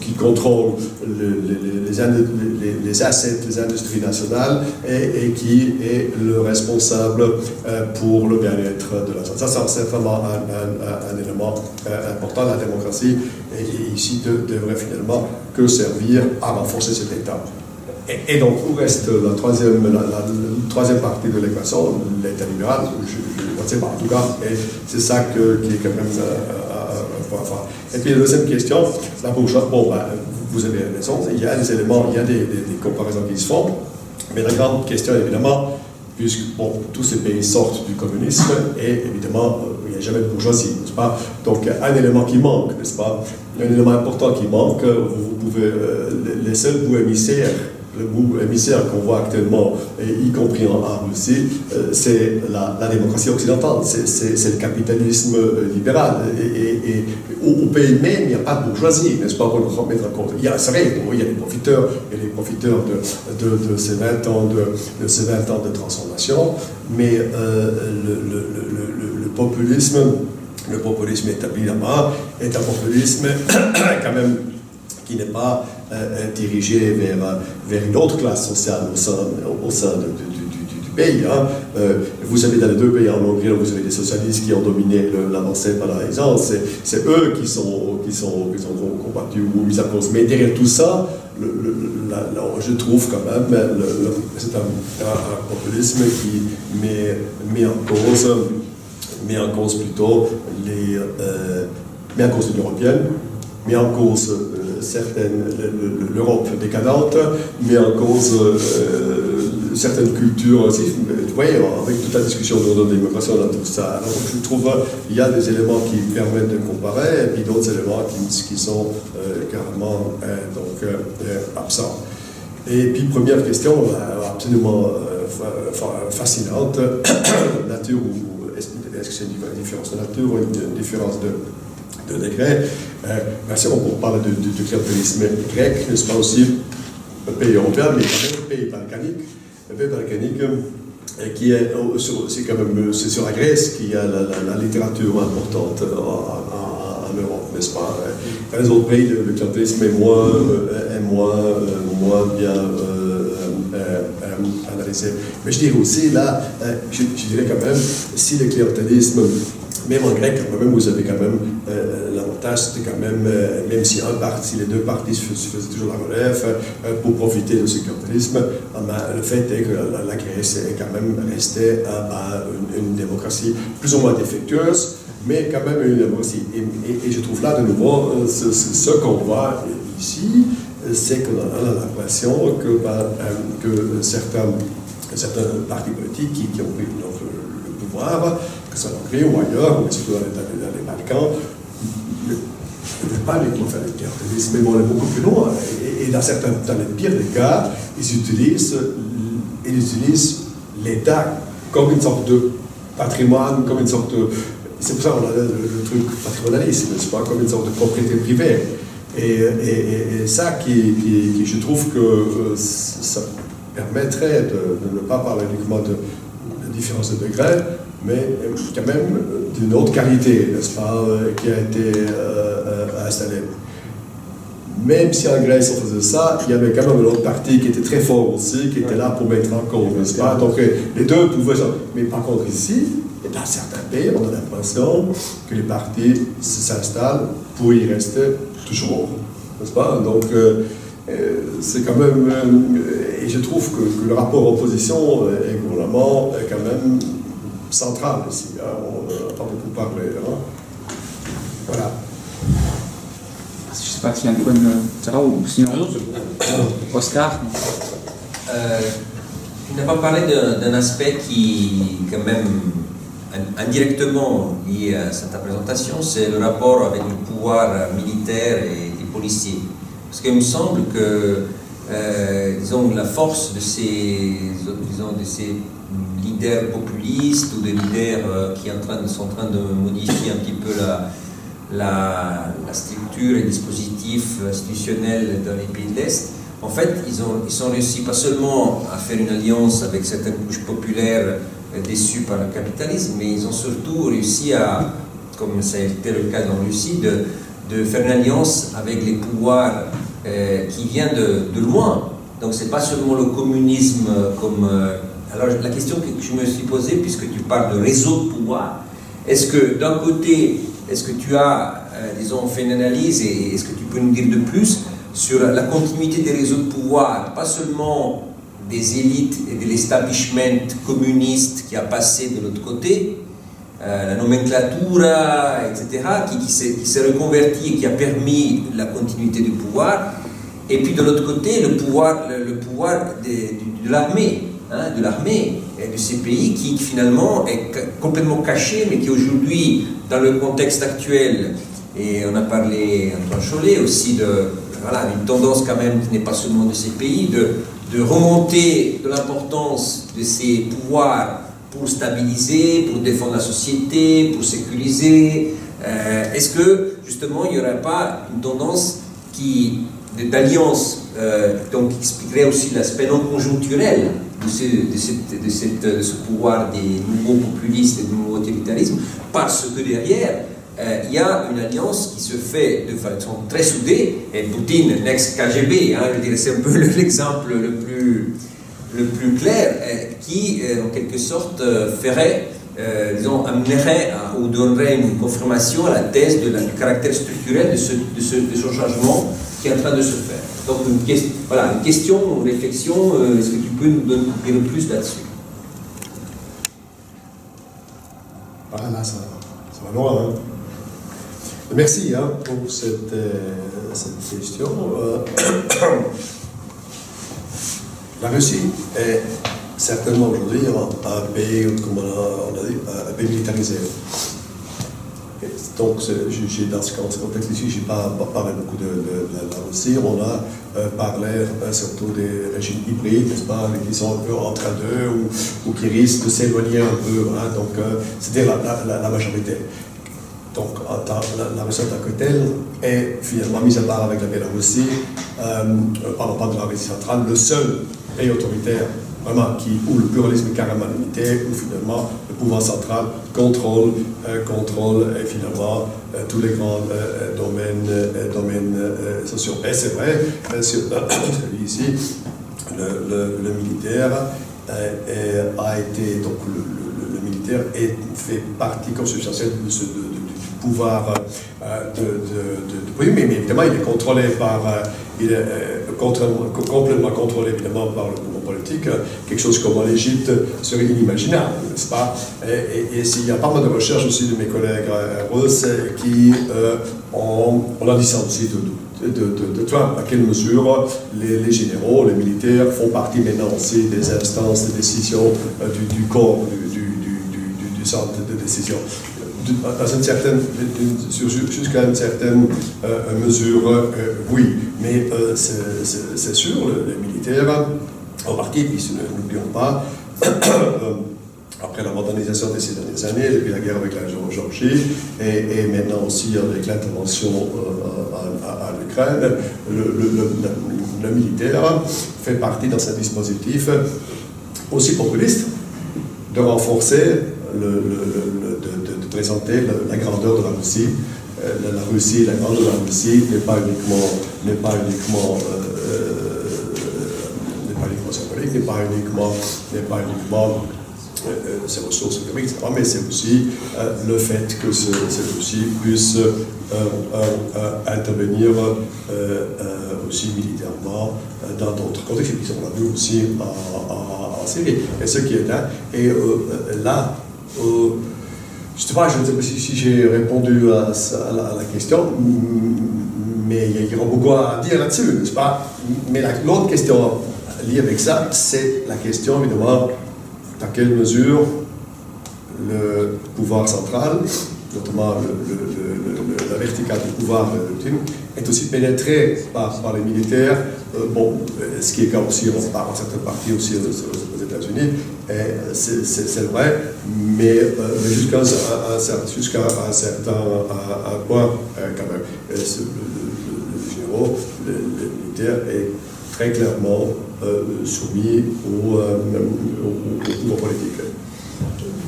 qui contrôle les, les, les, les assets, les industries nationales, et, et qui est le responsable euh, pour le bien-être de la société. Ça, c'est vraiment un, un, un, un élément euh, important. La démocratie, et ici, de, devrait finalement que servir à renforcer cet État. Et, et donc, où reste la troisième, la, la, la, la troisième partie de l'équation, l'État libéral, je ne sais pas, en tout cas, mais c'est ça que, qui est quand même un point fort. Et puis, la deuxième question, là, pour bon, ben, vous avez raison, il y a des éléments, il y a des, des, des comparaisons qui se font, mais la grande question, évidemment, puisque bon, tous ces pays sortent du communisme, et évidemment, il n'y a jamais de bourgeoisie, n'est-ce pas? Donc, un élément qui manque, n'est-ce pas? Un élément important qui manque, vous pouvez, les seuls bouts émissaires, le bout émissaire qu'on voit actuellement, y compris en Russie, euh, c'est la, la démocratie occidentale, c'est le capitalisme euh, libéral. Et, et, et au, au pays même, il n'y a pas de bourgeoisie, n'est-ce pas, pour nous remettre en compte. Il y a, c'est vrai, il y a des profiteurs, et les profiteurs de, de, de, de, ces, vingt ans de, de ces vingt ans de transformation, mais euh, le, le, le, le, le populisme, le populisme établi là-bas, est un populisme quand même qui n'est pas euh, dirigé vers, vers une autre classe sociale au sein, au sein de, de, de, pays. Hein. Euh, vous avez dans les deux pays, en Hongrie, vous avez des socialistes qui ont dominé l'avancée par exemple. C'est eux qui sont, qui sont, qui sont combattus ou mis à cause. Mais derrière tout ça, le, le, la, la, je trouve quand même, c'est un, un, un populisme qui met, met en cause, met en cause plutôt les, euh, met en cause l'Union européenne, met en cause euh, certaines, l'Europe décadente, met en cause euh, certaines cultures aussi. Vous voyez, avec toute la discussion autour de la démocratie, on a tout ça. Alors, je trouve qu'il y a des éléments qui permettent de comparer, et puis d'autres éléments qui, qui sont euh, carrément euh, donc, euh, absents. Et puis, première question absolument euh, fascinante, nature ou est-ce que c'est une différence de nature ou une différence de... de degré. Euh, si on parle du de, de, de capitalisme grec, n'est-ce pas aussi un pays européen, mais un pays balkanique, un pays balkanique euh, qui est, c'est quand même, c'est sur la Grèce qu'il y a la, la, la littérature importante en, en, en Europe, n'est-ce pas? Dans les autres pays, le capitalisme est moins, euh, est moins, euh, moins bien euh, euh, euh, analysé. Mais je dirais aussi, là, euh, je, je dirais quand même, si le clientélisme même en grec, quand même, vous avez quand même euh, l'avantage, c'était quand même, euh, même si un parti, les deux partis faisaient toujours la relève euh, pour profiter de ce capitalisme, euh, ben, le fait est que la, la Grèce est quand même restée à, à une, une démocratie plus ou moins défectueuse, mais quand même une démocratie. Et, et, et je trouve là de nouveau euh, ce, ce, ce qu'on voit ici, c'est qu'on a l'impression que, ben, euh, que certains, certains partis politiques qui, qui ont pris donc, le pouvoir, que ce soit en Hongrie ou ailleurs, mais surtout dans les Balkans, ne pas les confins de guerre. Mais bon, on est beaucoup plus loin. Et, et dans certains, dans les pires des cas, ils utilisent, ils utilisent l'État comme une sorte de patrimoine, comme une sorte de... C'est pour ça qu'on a le, le truc patrimonialisme, n'est-ce pas, comme une sorte de propriété privée. Et, et, et, et ça, qui, qui, qui, je trouve que ça permettrait de, de ne pas parler uniquement de, de différence de degré, mais quand même d'une autre qualité, n'est-ce pas, qui a été euh, installée. Même si en Grèce on faisait ça, il y avait quand même l'autre parti qui était très fort aussi, qui était là pour mettre en cause, n'est-ce pas. Donc les deux pouvaient... Mais par contre ici, et dans certains pays, on a l'impression que les partis s'installent pour y rester toujours, n'est-ce pas. Donc euh, c'est quand même... Euh, et je trouve que, que le rapport opposition et gouvernement est quand même... centrale ici, hein, on n'a pas beaucoup parlé. Hein. Voilà. Je ne sais pas si Antoine Chollet ou sinon Oscar. Euh, il n'a pas parlé d'un aspect qui, quand même, indirectement lié à cette présentation, c'est le rapport avec le pouvoir militaire et, et policier. Parce qu'il me semble que, euh, disons, la force de ces, disons, de ces leaders populistes ou des leaders euh, qui en train de, sont en train de modifier un petit peu la, la, la structure et le dispositif institutionnel dans les pays de l'Est, en fait, ils ont, ils ont réussi pas seulement à faire une alliance avec certaines couches populaires euh, déçues par le capitalisme, mais ils ont surtout réussi à, comme ça a été le cas dans Russie, de, de faire une alliance avec les pouvoirs euh, qui viennent de, de loin. Donc c'est pas seulement le communisme comme... Euh, Alors la question que je me suis posée, puisque tu parles de réseau de pouvoir, est-ce que d'un côté, est-ce que tu as, euh, disons, fait une analyse, et est-ce que tu peux nous dire de plus sur la continuité des réseaux de pouvoir, pas seulement des élites et de l'establishment communiste qui a passé de l'autre côté, euh, la nomenclatura, et cetera, qui, qui s'est reconvertie et qui a permis la continuité du pouvoir, et puis de l'autre côté, le pouvoir, le, le pouvoir de, de, de l'armée. Hein, de l'armée et de ces pays qui finalement est complètement caché, mais qui aujourd'hui, dans le contexte actuel, et on a parlé Antoine Chollet aussi de voilà, une tendance quand même qui n'est pas seulement de ces pays, de, de remonter de l'importance de ces pouvoirs pour stabiliser, pour défendre la société, pour sécuriser. Euh, est-ce que justement il n'y aurait pas une tendance qui d'alliance euh, donc qui expliquerait aussi l'aspect non conjoncturel de ce, de, cette, de, cette, de ce pouvoir des nouveaux populistes et des nouveaux autoritarismes, parce que derrière, euh, il y a une alliance qui se fait de façon très soudée, et Poutine, l'ex-K G B, hein, je dirais c'est un peu l'exemple le plus, le plus clair qui, en quelque sorte, ferait, euh, disons, amènerait à, ou donnerait une confirmation à la thèse de la, du caractère structurel de ce, de, ce, de ce changement qui est en train de se faire. Donc, une, que, voilà, une question, une réflexion, euh, est-ce que tu peux nous donner le plus là-dessus? Ah là, ça, ça va loin, hein. Merci hein, pour cette, euh, cette question. Euh, la Russie est certainement aujourd'hui un pays, comme on a dit, un pays militarisé. Et donc, dans ce contexte ici, je n'ai pas parlé beaucoup de, de, de la Russie. On a euh, parlé euh, surtout des régimes hybrides, n'est-ce pas, qui sont un peu entre deux ou, ou qui risquent de s'éloigner un peu. Hein, donc, euh, c'était la, la, la majorité. Donc, la Russie en tant que telle est finalement mise à part avec la Biélorussie, euh, parlons pas de la Russie centrale, le seul pays autoritaire vraiment qui, où le pluralisme est carrément limité, où finalement le pouvoir central contrôle, euh, contrôle et finalement euh, tous les grands euh, domaines, euh, domaines euh, sociaux. Et c'est vrai, euh, sur, euh, ici, le, le, le militaire euh, a été, donc le, le, le militaire est, fait partie consubstantielle de ce. De, pouvoir euh, de, de, de, de oui, mais, mais évidemment il est contrôlé par euh, il est euh, contre, complètement contrôlé évidemment par le pouvoir politique, euh, quelque chose comme en Égypte serait inimaginable, n'est-ce pas? Et, et, et s'il y a pas mal de recherches aussi de mes collègues euh, russes qui euh, ont, on a dit ça aussi de, de, de, de, de Trump, à quelle mesure les, les généraux, les militaires font partie maintenant aussi des instances de décision euh, du, du corps du, du, du, du, du centre de décision. Dans une certaine, jusqu'à une certaine euh, mesure, euh, oui, mais euh, c'est sûr, le, les militaires, en partie, puis n'oublions pas, après la modernisation des ces dernières années, depuis la guerre avec la Géorgie, et, et maintenant aussi avec l'intervention euh, à, à, à l'Ukraine, le, le, le, le militaire fait partie dans un dispositif aussi populiste de renforcer le, le, le de, présenter la, la grandeur de la Russie. Euh, la, la Russie, la grandeur de la Russie n'est pas uniquement, n'est pas uniquement, euh, n'est pas uniquement symbolique, n'est pas uniquement, n'est pas uniquement euh, ses ressources économiques, et cetera. Mais c'est aussi euh, le fait que cette Russie puisse euh, euh, intervenir euh, euh, aussi militairement euh, dans d'autres contextes. Et puis on l'a vu aussi en Syrie. Et ce qui est là, et euh, là. Euh, Je ne sais pas, je ne sais pas si, si j'ai répondu à, à, la, à la question, mais il y aura beaucoup à dire là-dessus, n'est-ce pas? Mais l'autre la, question liée avec ça, c'est la question, évidemment, dans quelle mesure le pouvoir central, notamment le, le, le, le, la verticale du pouvoir de Poutine, est aussi pénétré par, par les militaires, euh, bon, ce qui est quand aussi on parle en certaines parties aussi aux, aux États-Unis, c'est vrai, mais euh, jusqu'à un, jusqu'à un certain à, à point, euh, quand même, le, le, le général, le, le militaire est très clairement euh, soumis au, euh, au, au pouvoir politique.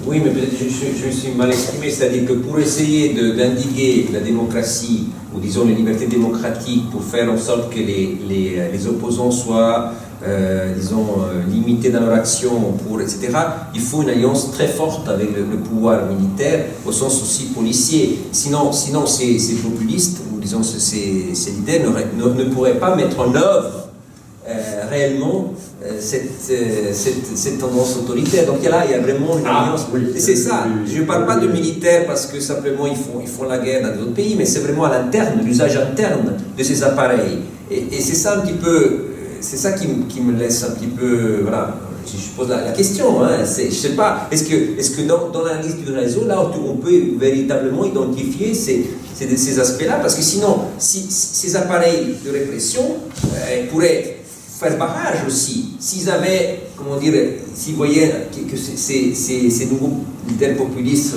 Oui, mais je, je, je suis mal exprimé, c'est-à-dire que pour essayer d'endiguer la démocratie, ou disons les libertés démocratiques, pour faire en sorte que les, les, les opposants soient, euh, disons, limités dans leur action, pour, et cetera, il faut une alliance très forte avec le, le pouvoir militaire, au sens aussi policier. Sinon, sinon ces, ces populistes, ou disons ces, ces leaders, ne, ne, ne pourraient pas mettre en œuvre Euh, réellement euh, cette, euh, cette, cette tendance autoritaire. Donc là, il y a vraiment une alliance. Ah, oui, c'est ça. Oui, je ne parle oui. pas de militaires parce que simplement ils font, ils font la guerre dans d'autres pays, mais c'est vraiment à l'interne, l'usage interne de ces appareils. Et, et c'est ça un petit peu, c'est ça qui, qui me laisse un petit peu, voilà, je, je pose la, la question, hein, je ne sais pas, est-ce que, est-ce que dans, dans l'analyse du réseau, là, on peut véritablement identifier ces... C'est de ces aspects-là, parce que sinon, si, si, ces appareils de répression euh, pourraient faire barrage aussi. S'ils avaient, comment dire, s'ils voyaient que, que ces, ces, ces nouveaux leaders populistes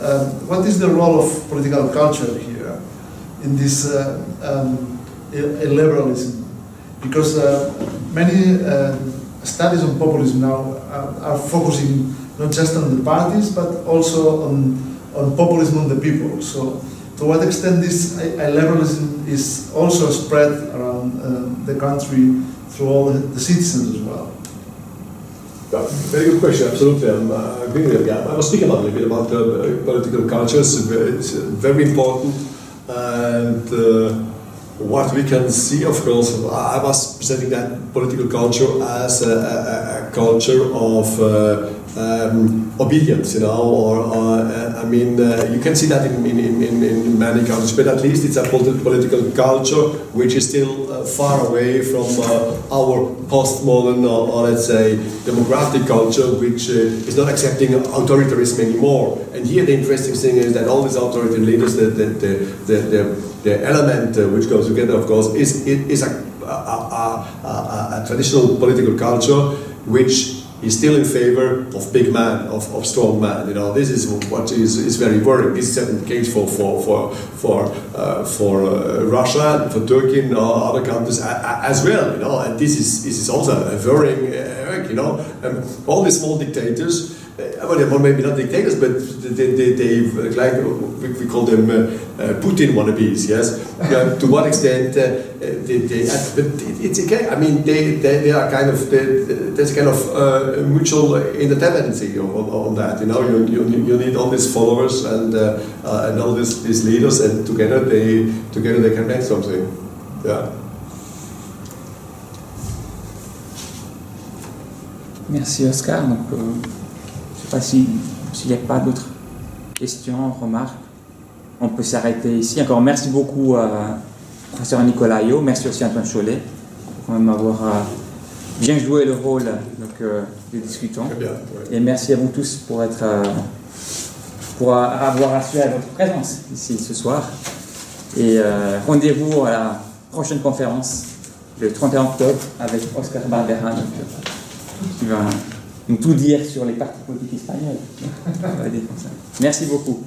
uh, what is the role of political culture here in this uh, um, illiberalism? Because uh, many uh, studies on populism now are, are focusing not just on the parties, but also on, on populism on the people. So to what extent this illiberalism is also spread around uh, the country through all the citizens as well? Very good question, absolutely. I'm uh, agreeing with you. Yeah, I was speaking a little bit about uh, political cultures. It's very important. And uh, what we can see, of course, I was presenting that political culture as a, a, a culture of uh, um, obedience, you know, or, or uh, I mean, uh, you can see that in, in, in, in many countries, but at least it's a political culture which is still uh, far away from uh, our postmodern, or, or let's say, democratic culture, which uh, is not accepting authoritarianism anymore. And here the interesting thing is that all these authoritarian leaders, that the, the, the, the, the element uh, which goes together, of course, is, is a, a, a, a, a traditional political culture which is still in favor of big man, of, of strong man. You know, this is what is, is very worrying. This is the case for for for for uh, for uh, Russia, for Turkey, and uh, other countries as well. You know, and this is this is also a worrying. Uh, you know, um, all these small dictators. Uh, well, maybe not dictators, but they, they, they like we call them uh, uh, Putin wannabes. Yes, uh, to what extent? Uh, They, they, but it's okay. I mean, they, they, they are kind of they, there's a kind of uh, mutual interdependency on, on that. You know, you, you, you need all these followers and uh, uh, and all these these leaders, and together they together they can make something. Yeah. Merci Oscar. Donc, euh, je ne sais pas si s'il n'y a pas d'autres questions, remarques, on peut s'arrêter ici. Encore merci beaucoup à professeur Nicolas Aillot, merci aussi à Antoine Chollet pour m'avoir bien joué le rôle donc, euh, des discutants. Bien, ouais. Et merci à vous tous pour, être, euh, pour avoir assuré à votre présence ici ce soir. Et euh, rendez-vous à la prochaine conférence le trente et un octobre avec Oscar Barbera donc, euh, qui va nous tout dire sur les partis politiques espagnols. Merci beaucoup.